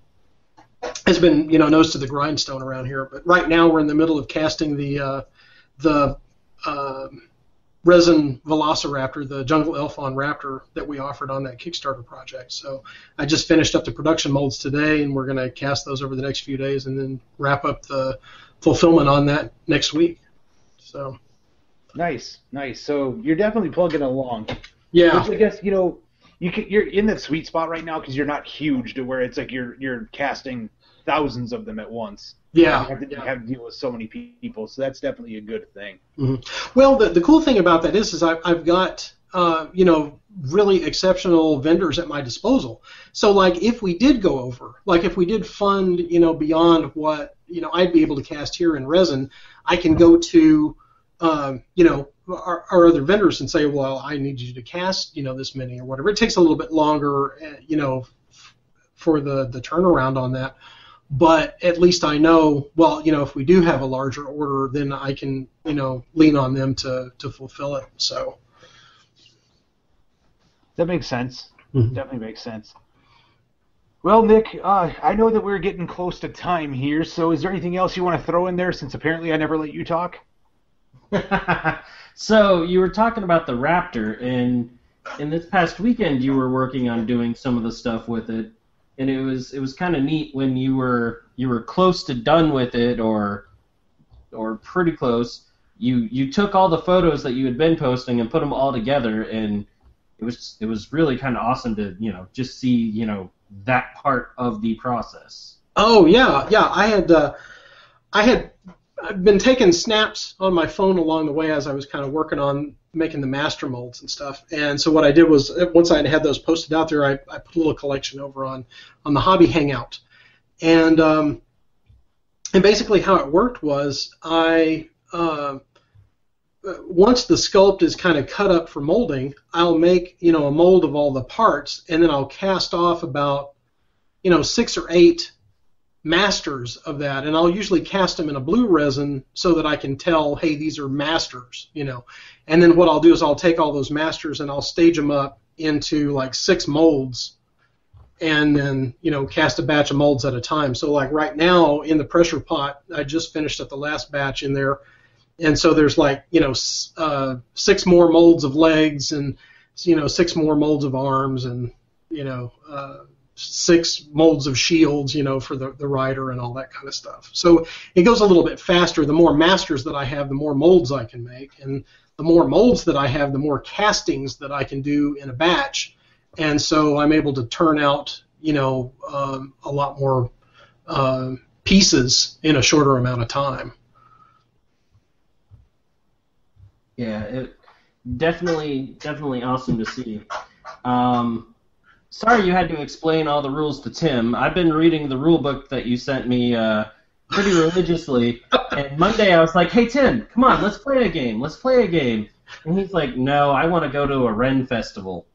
it's been, you know, nose to the grindstone around here. But right now we're in the middle of casting the uh, the... Uh, resin Velociraptor, the Jungle Elf on Raptor that we offered on that Kickstarter project. So I just finished up the production molds today, and we're going to cast those over the next few days and then wrap up the fulfillment on that next week. So nice, nice. So you're definitely plugging along. Yeah. Which I guess, you know, you can, you're in that sweet spot right now because you're not huge to where it's like you're you're casting thousands of them at once. Yeah, you have to, yeah. You have to deal with so many people, so that's definitely a good thing. Mm-hmm. Well, the the cool thing about that is, is I've I've got uh, you know, really exceptional vendors at my disposal. So like if we did go over, like if we did fund, you know, beyond what, you know, I'd be able to cast here in resin, I can go to um, you know, our, our other vendors and say, well, I need you to cast, you know, this many or whatever. It takes a little bit longer, you know, for the the turnaround on that. But at least I know, well, you know, if we do have a larger order, then I can, you know, lean on them to, to fulfill it. So that makes sense. Mm-hmm. Definitely makes sense. Well, Nick, uh, I know that we're getting close to time here, so is there anything else you want to throw in there, since apparently I never let you talk? So you were talking about the Raptor, and in this past weekend you were working on doing some of the stuff with it. And it was it was kind of neat when you were you were close to done with it, or or pretty close. You you took all the photos that you had been posting and put them all together, and it was it was really kind of awesome to, you know, just see, you know, that part of the process. Oh yeah, yeah. I had uh, I had I've been taking snaps on my phone along the way as I was kind of working on making the master molds and stuff. And so what I did was, once I had those posted out there, I, I put a little collection over on, on the Hobby Hangout. And um, and basically how it worked was, I uh, once the sculpt is kind of cut up for molding, I'll make, you know, a mold of all the parts, and then I'll cast off about, you know, six or eight masters of that, and I'll usually cast them in a blue resin so that I can tell, hey, these are masters, you know. And then what I'll do is I'll take all those masters and I'll stage them up into like six molds, and then, you know, cast a batch of molds at a time. So like right now in the pressure pot, I just finished up the last batch in there, and so there's like, you know, uh, six more molds of legs, and, you know, six more molds of arms, and, you know, uh, six molds of shields, you know, for the, the rider and all that kind of stuff. So it goes a little bit faster. The more masters that I have, the more molds I can make, and the more molds that I have, the more castings that I can do in a batch, and so I'm able to turn out, you know, um, a lot more uh, pieces in a shorter amount of time. Yeah, it definitely, definitely awesome to see. Um, Sorry you had to explain all the rules to Tim. I've been reading the rule book that you sent me uh, pretty religiously. And Monday I was like, hey, Tim, come on, let's play a game. Let's play a game. And he's like, no, I want to go to a Ren festival.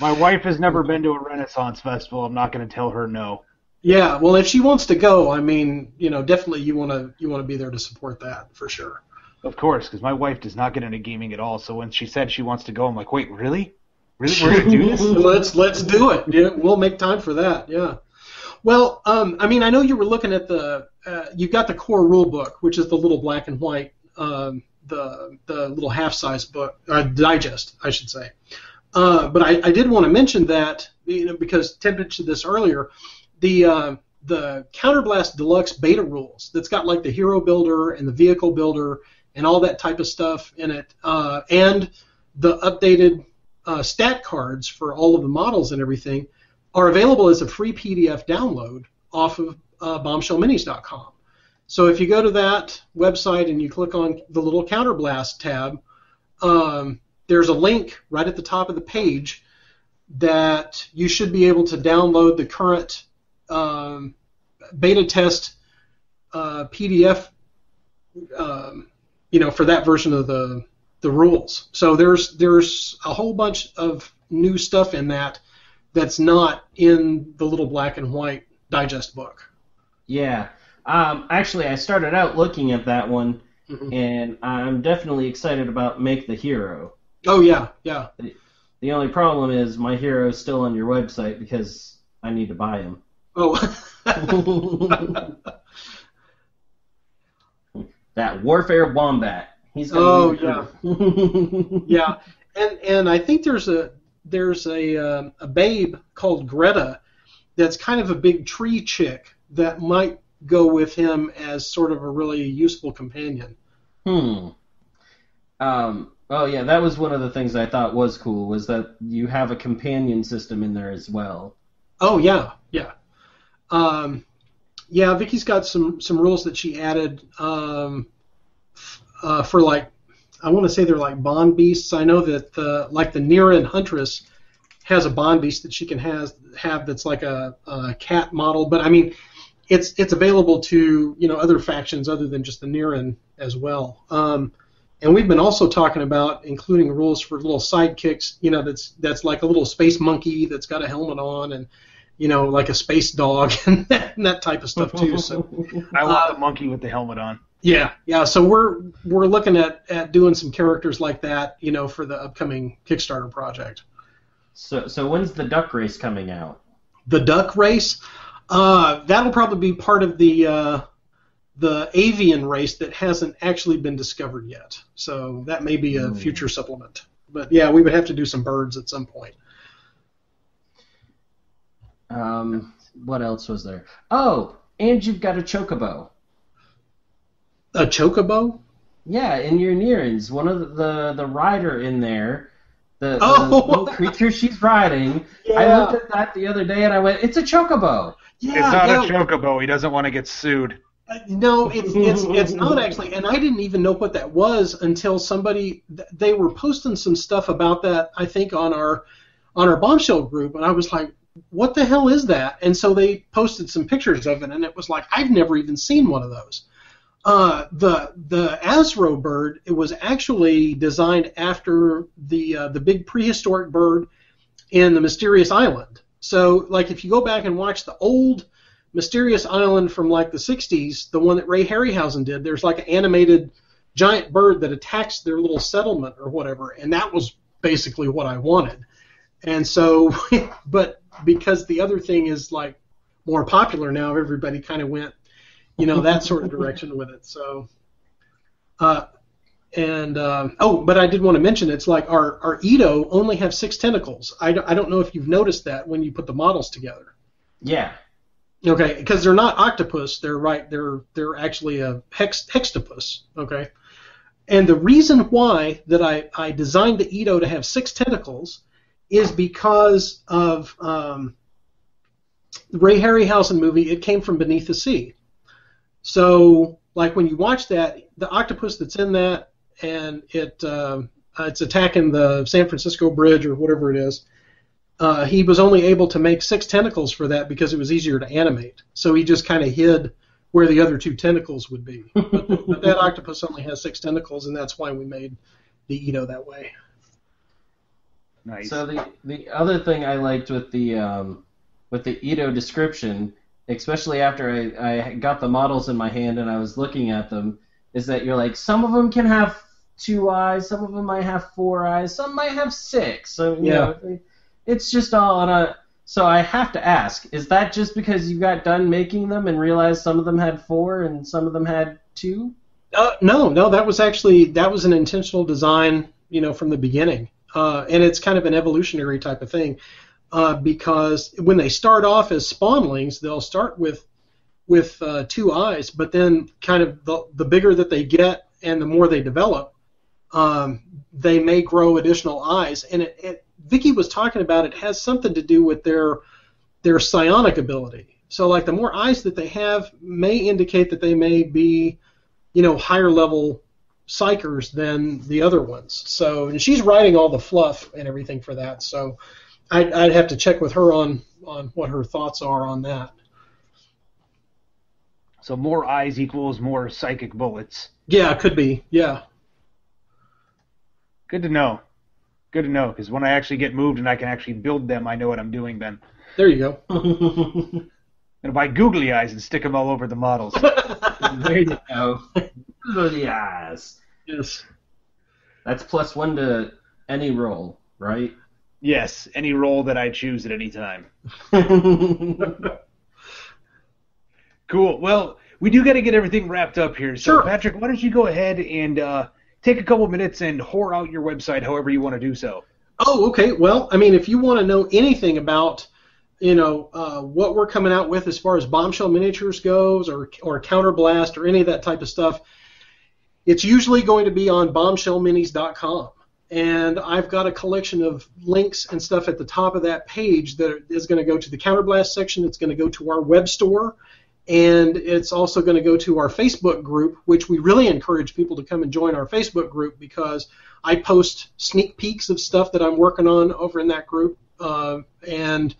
My wife has never been to a Renaissance festival. I'm not going to tell her no. Yeah, well, if she wants to go, I mean, you know, definitely you want to you want to be there to support that for sure. Of course, because my wife does not get into gaming at all. So when she said she wants to go, I'm like, wait, really? Really, we're gonna do this? let's let's do it. Yeah, we'll make time for that. Yeah. Well, um, I mean, I know you were looking at the uh, you got the core rule book, which is the little black and white, um, the the little half size book, or digest, I should say. Uh, but I, I did want to mention that, you know, because Tim mentioned this earlier. The uh, the Counterblast Deluxe beta rules that's got like the hero builder and the vehicle builder and all that type of stuff in it, uh, and the updated uh, stat cards for all of the models and everything are available as a free P D F download off of uh, bombshell minis dot com. So if you go to that website and you click on the little Counterblast tab, um, there's a link right at the top of the page that you should be able to download the current Um, beta test uh, P D F, um, you know, for that version of the the rules. So there's there's a whole bunch of new stuff in that that's not in the little black and white digest book. Yeah, um, actually, I started out looking at that one, mm-hmm. and I'm definitely excited about Make the Hero. Oh yeah, yeah. The, the only problem is my hero is still on your website because I need to buy him. Oh, that Warfare Wombat. He's gonna oh yeah, yeah. And and I think there's a there's a um, a babe called Greta that's kind of a big tree chick that might go with him as sort of a really useful companion. Hmm. Um. Oh yeah, that was one of the things I thought was cool was that you have a companion system in there as well. Oh yeah, yeah. Um, yeah, Vicky's got some, some rules that she added um, f- uh, for like I want to say they're like bond beasts. I know that the like the Niran Huntress has a bond beast that she can has have that's like a, a cat model. But I mean, it's it's available to you know other factions other than just the Niran as well. Um, and we've been also talking about including rules for little sidekicks. You know, that's that's like a little space monkey that's got a helmet on and. You know, like a space dog and that, and that type of stuff too. So I want uh, the monkey with the helmet on. Yeah, yeah. So we're we're looking at, at doing some characters like that, you know, for the upcoming Kickstarter project. So so when's the duck race coming out? The duck race, uh, that'll probably be part of the uh, the avian race that hasn't actually been discovered yet. So that may be a mm. future supplement. But yeah, we would have to do some birds at some point. Um, what else was there? Oh, and you've got a chocobo. A chocobo? Yeah, in your Nirans. One of the, the, the rider in there, the, oh. the little creature she's riding. Yeah. I looked at that the other day and I went, it's a chocobo. Yeah, it's not yeah. a chocobo. He doesn't want to get sued. Uh, no, it's it's it's not actually. And I didn't even know what that was until somebody, they were posting some stuff about that, I think, on our on our Bombshell group. And I was like, what the hell is that? And so they posted some pictures of it, and it was like, I've never even seen one of those. Uh, the the Asro bird, it was actually designed after the uh, the big prehistoric bird in the Mysterious Island. So, like, if you go back and watch the old Mysterious Island from, like, the sixties, the one that Ray Harryhausen did, there's, like, an animated giant bird that attacks their little settlement or whatever, and that was basically what I wanted. And so, but... because the other thing is, like, more popular now, everybody kind of went, you know, that sort of direction with it. So, uh, and, um, oh, but I did want to mention, it's like our, our Edo only have six tentacles. I, d- I don't know if you've noticed that when you put the models together. Yeah. Okay, because they're not octopus. They're right. They're they're actually a hex, hextopus, okay? And the reason why that I, I designed the Edo to have six tentacles is because of um, the Ray Harryhausen movie, It Came from Beneath the Sea. So, like, when you watch that, the octopus that's in that, and it uh, it's attacking the San Francisco Bridge or whatever it is, uh, he was only able to make six tentacles for that because it was easier to animate. So he just kind of hid where the other two tentacles would be. But, but that octopus only has six tentacles, and that's why we made the Edo that way. Nice. So the the other thing I liked with the um, with the Edo description, especially after I, I got the models in my hand and I was looking at them, is that you're like, some of them can have two eyes, some of them might have four eyes, some might have six. So you yeah. know, it's just all on a. So I have to ask, is that just because you got done making them and realized some of them had four and some of them had two? Uh, no, no, that was actually that was an intentional design, you know, from the beginning. Uh, and it's kind of an evolutionary type of thing, uh, because when they start off as spawnlings, they'll start with with uh, two eyes, but then kind of the, the bigger that they get and the more they develop, um, they may grow additional eyes. And it, it, Vicky was talking about it has something to do with their their psionic ability. So like the more eyes that they have may indicate that they may be, you know, higher level psychers than the other ones. So, and she's writing all the fluff and everything for that, so I'd, I'd have to check with her on, on what her thoughts are on that. So more eyes equals more psychic bullets. Yeah, could be, yeah. Good to know. Good to know, because when I actually get moved and I can actually build them, I know what I'm doing then. There you go. I'm gonna buy googly eyes and stick them all over the models. There you go. Googly eyes. Yes. That's plus one to any roll, right? Yes, any roll that I choose at any time. Cool. Well, we do got to get everything wrapped up here. So, sure. Patrick, why don't you go ahead and uh, take a couple minutes and whore out your website however you want to do so. Oh, okay. Well, I mean, if you want to know anything about... you know, uh, what we're coming out with as far as Bombshell Miniatures goes or, or Counterblast or any of that type of stuff, it's usually going to be on bombshell minis dot com. And I've got a collection of links and stuff at the top of that page that is going to go to the Counterblast section. It's going to go to our web store. And it's also going to go to our Facebook group, which we really encourage people to come and join our Facebook group because I post sneak peeks of stuff that I'm working on over in that group. Uh, and...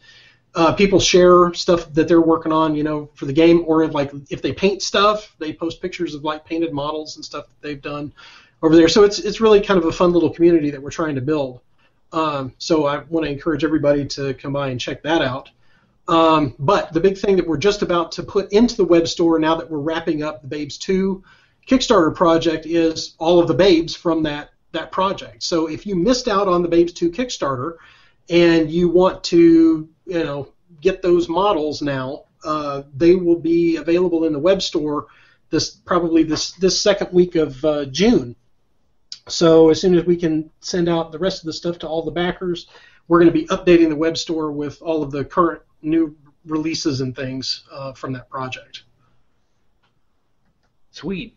Uh, people share stuff that they're working on, you know, for the game, or like if they paint stuff, they post pictures of like painted models and stuff that they've done over there. So it's it's really kind of a fun little community that we're trying to build. Um, so I want to encourage everybody to come by and check that out. Um, but the big thing that we're just about to put into the web store now that we're wrapping up the Babes two Kickstarter project is all of the babes from that that project. So if you missed out on the Babes two Kickstarter and you want to you know, get those models now. Uh, they will be available in the web store this probably this this second week of uh, June. So as soon as we can send out the rest of the stuff to all the backers, we're going to be updating the web store with all of the current new releases and things uh, from that project. Sweet.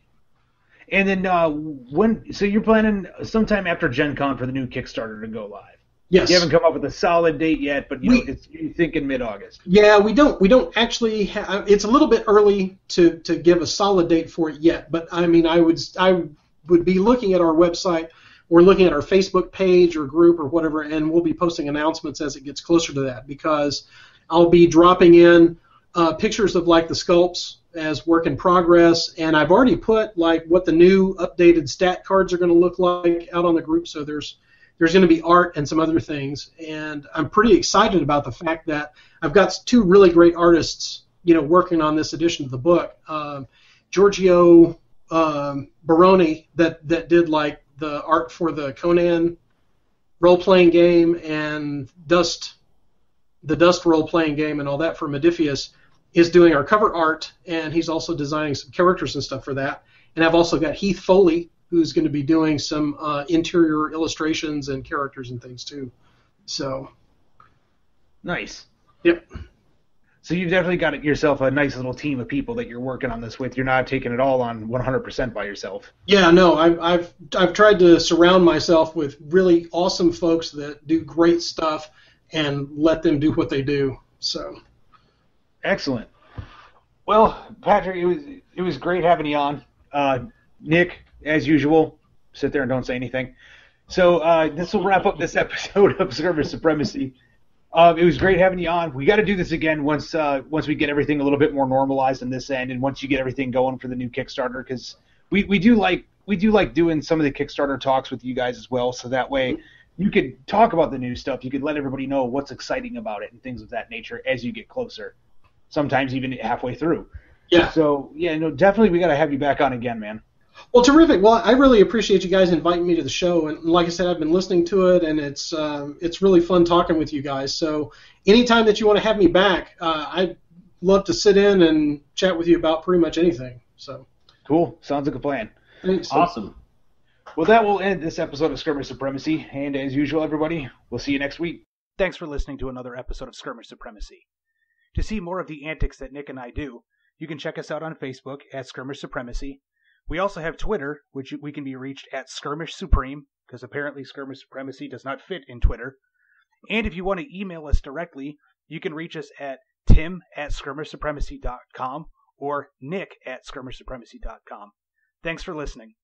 And then uh, when? So you're planning sometime after Gen Con for the new Kickstarter to go live. Yes. You haven't come up with a solid date yet, but you we, know, it's, you think in mid-August. Yeah, we don't. We don't actually. Ha- it's a little bit early to, to give a solid date for it yet. But I mean, I would I would be looking at our website, or looking at our Facebook page or group or whatever, and we'll be posting announcements as it gets closer to that because I'll be dropping in uh, pictures of like the sculpts as work in progress, and I've already put like what the new updated stat cards are going to look like out on the group. So there's. There's going to be art and some other things, and I'm pretty excited about the fact that I've got two really great artists, you know, working on this edition of the book. Um, Giorgio um, Baroni, that that did like the art for the Conan role-playing game and Dust, the Dust role-playing game, and all that for Modiphius, is doing our cover art, and he's also designing some characters and stuff for that. And I've also got Heath Foley, who's going to be doing some uh, interior illustrations and characters and things too. So, nice. Yep. So you've definitely got yourself a nice little team of people that you're working on this with. You're not taking it all on one hundred percent by yourself. Yeah, no. I've I've I've tried to surround myself with really awesome folks that do great stuff and let them do what they do. So, excellent. Well, Patrick, it was it was great having you on. Uh, Nick. As usual, sit there and don't say anything. So uh, this will wrap up this episode of Skirmish Supremacy. Um, it was great having you on. We got to do this again once uh, once we get everything a little bit more normalized on this end, and once you get everything going for the new Kickstarter, because we, we do like we do like doing some of the Kickstarter talks with you guys as well. So that way you could talk about the new stuff. You could let everybody know what's exciting about it and things of that nature as you get closer. Sometimes even halfway through. Yeah. So yeah, no, definitely we got to have you back on again, man. Well, terrific. Well, I really appreciate you guys inviting me to the show, and like I said, I've been listening to it, and it's um, it's really fun talking with you guys. So anytime that you want to have me back, uh, I'd love to sit in and chat with you about pretty much anything. So cool. Sounds like a plan. Thanks. Awesome. Well, that will end this episode of Skirmish Supremacy, and as usual, everybody, we'll see you next week. Thanks for listening to another episode of Skirmish Supremacy. To see more of the antics that Nick and I do, you can check us out on Facebook at Skirmish Supremacy. We also have Twitter, which we can be reached at Skirmish Supreme, because apparently Skirmish Supremacy does not fit in Twitter. And if you want to email us directly, you can reach us at tim at skirmish supremacy dot com or nick at skirmish supremacy dot com. Thanks for listening.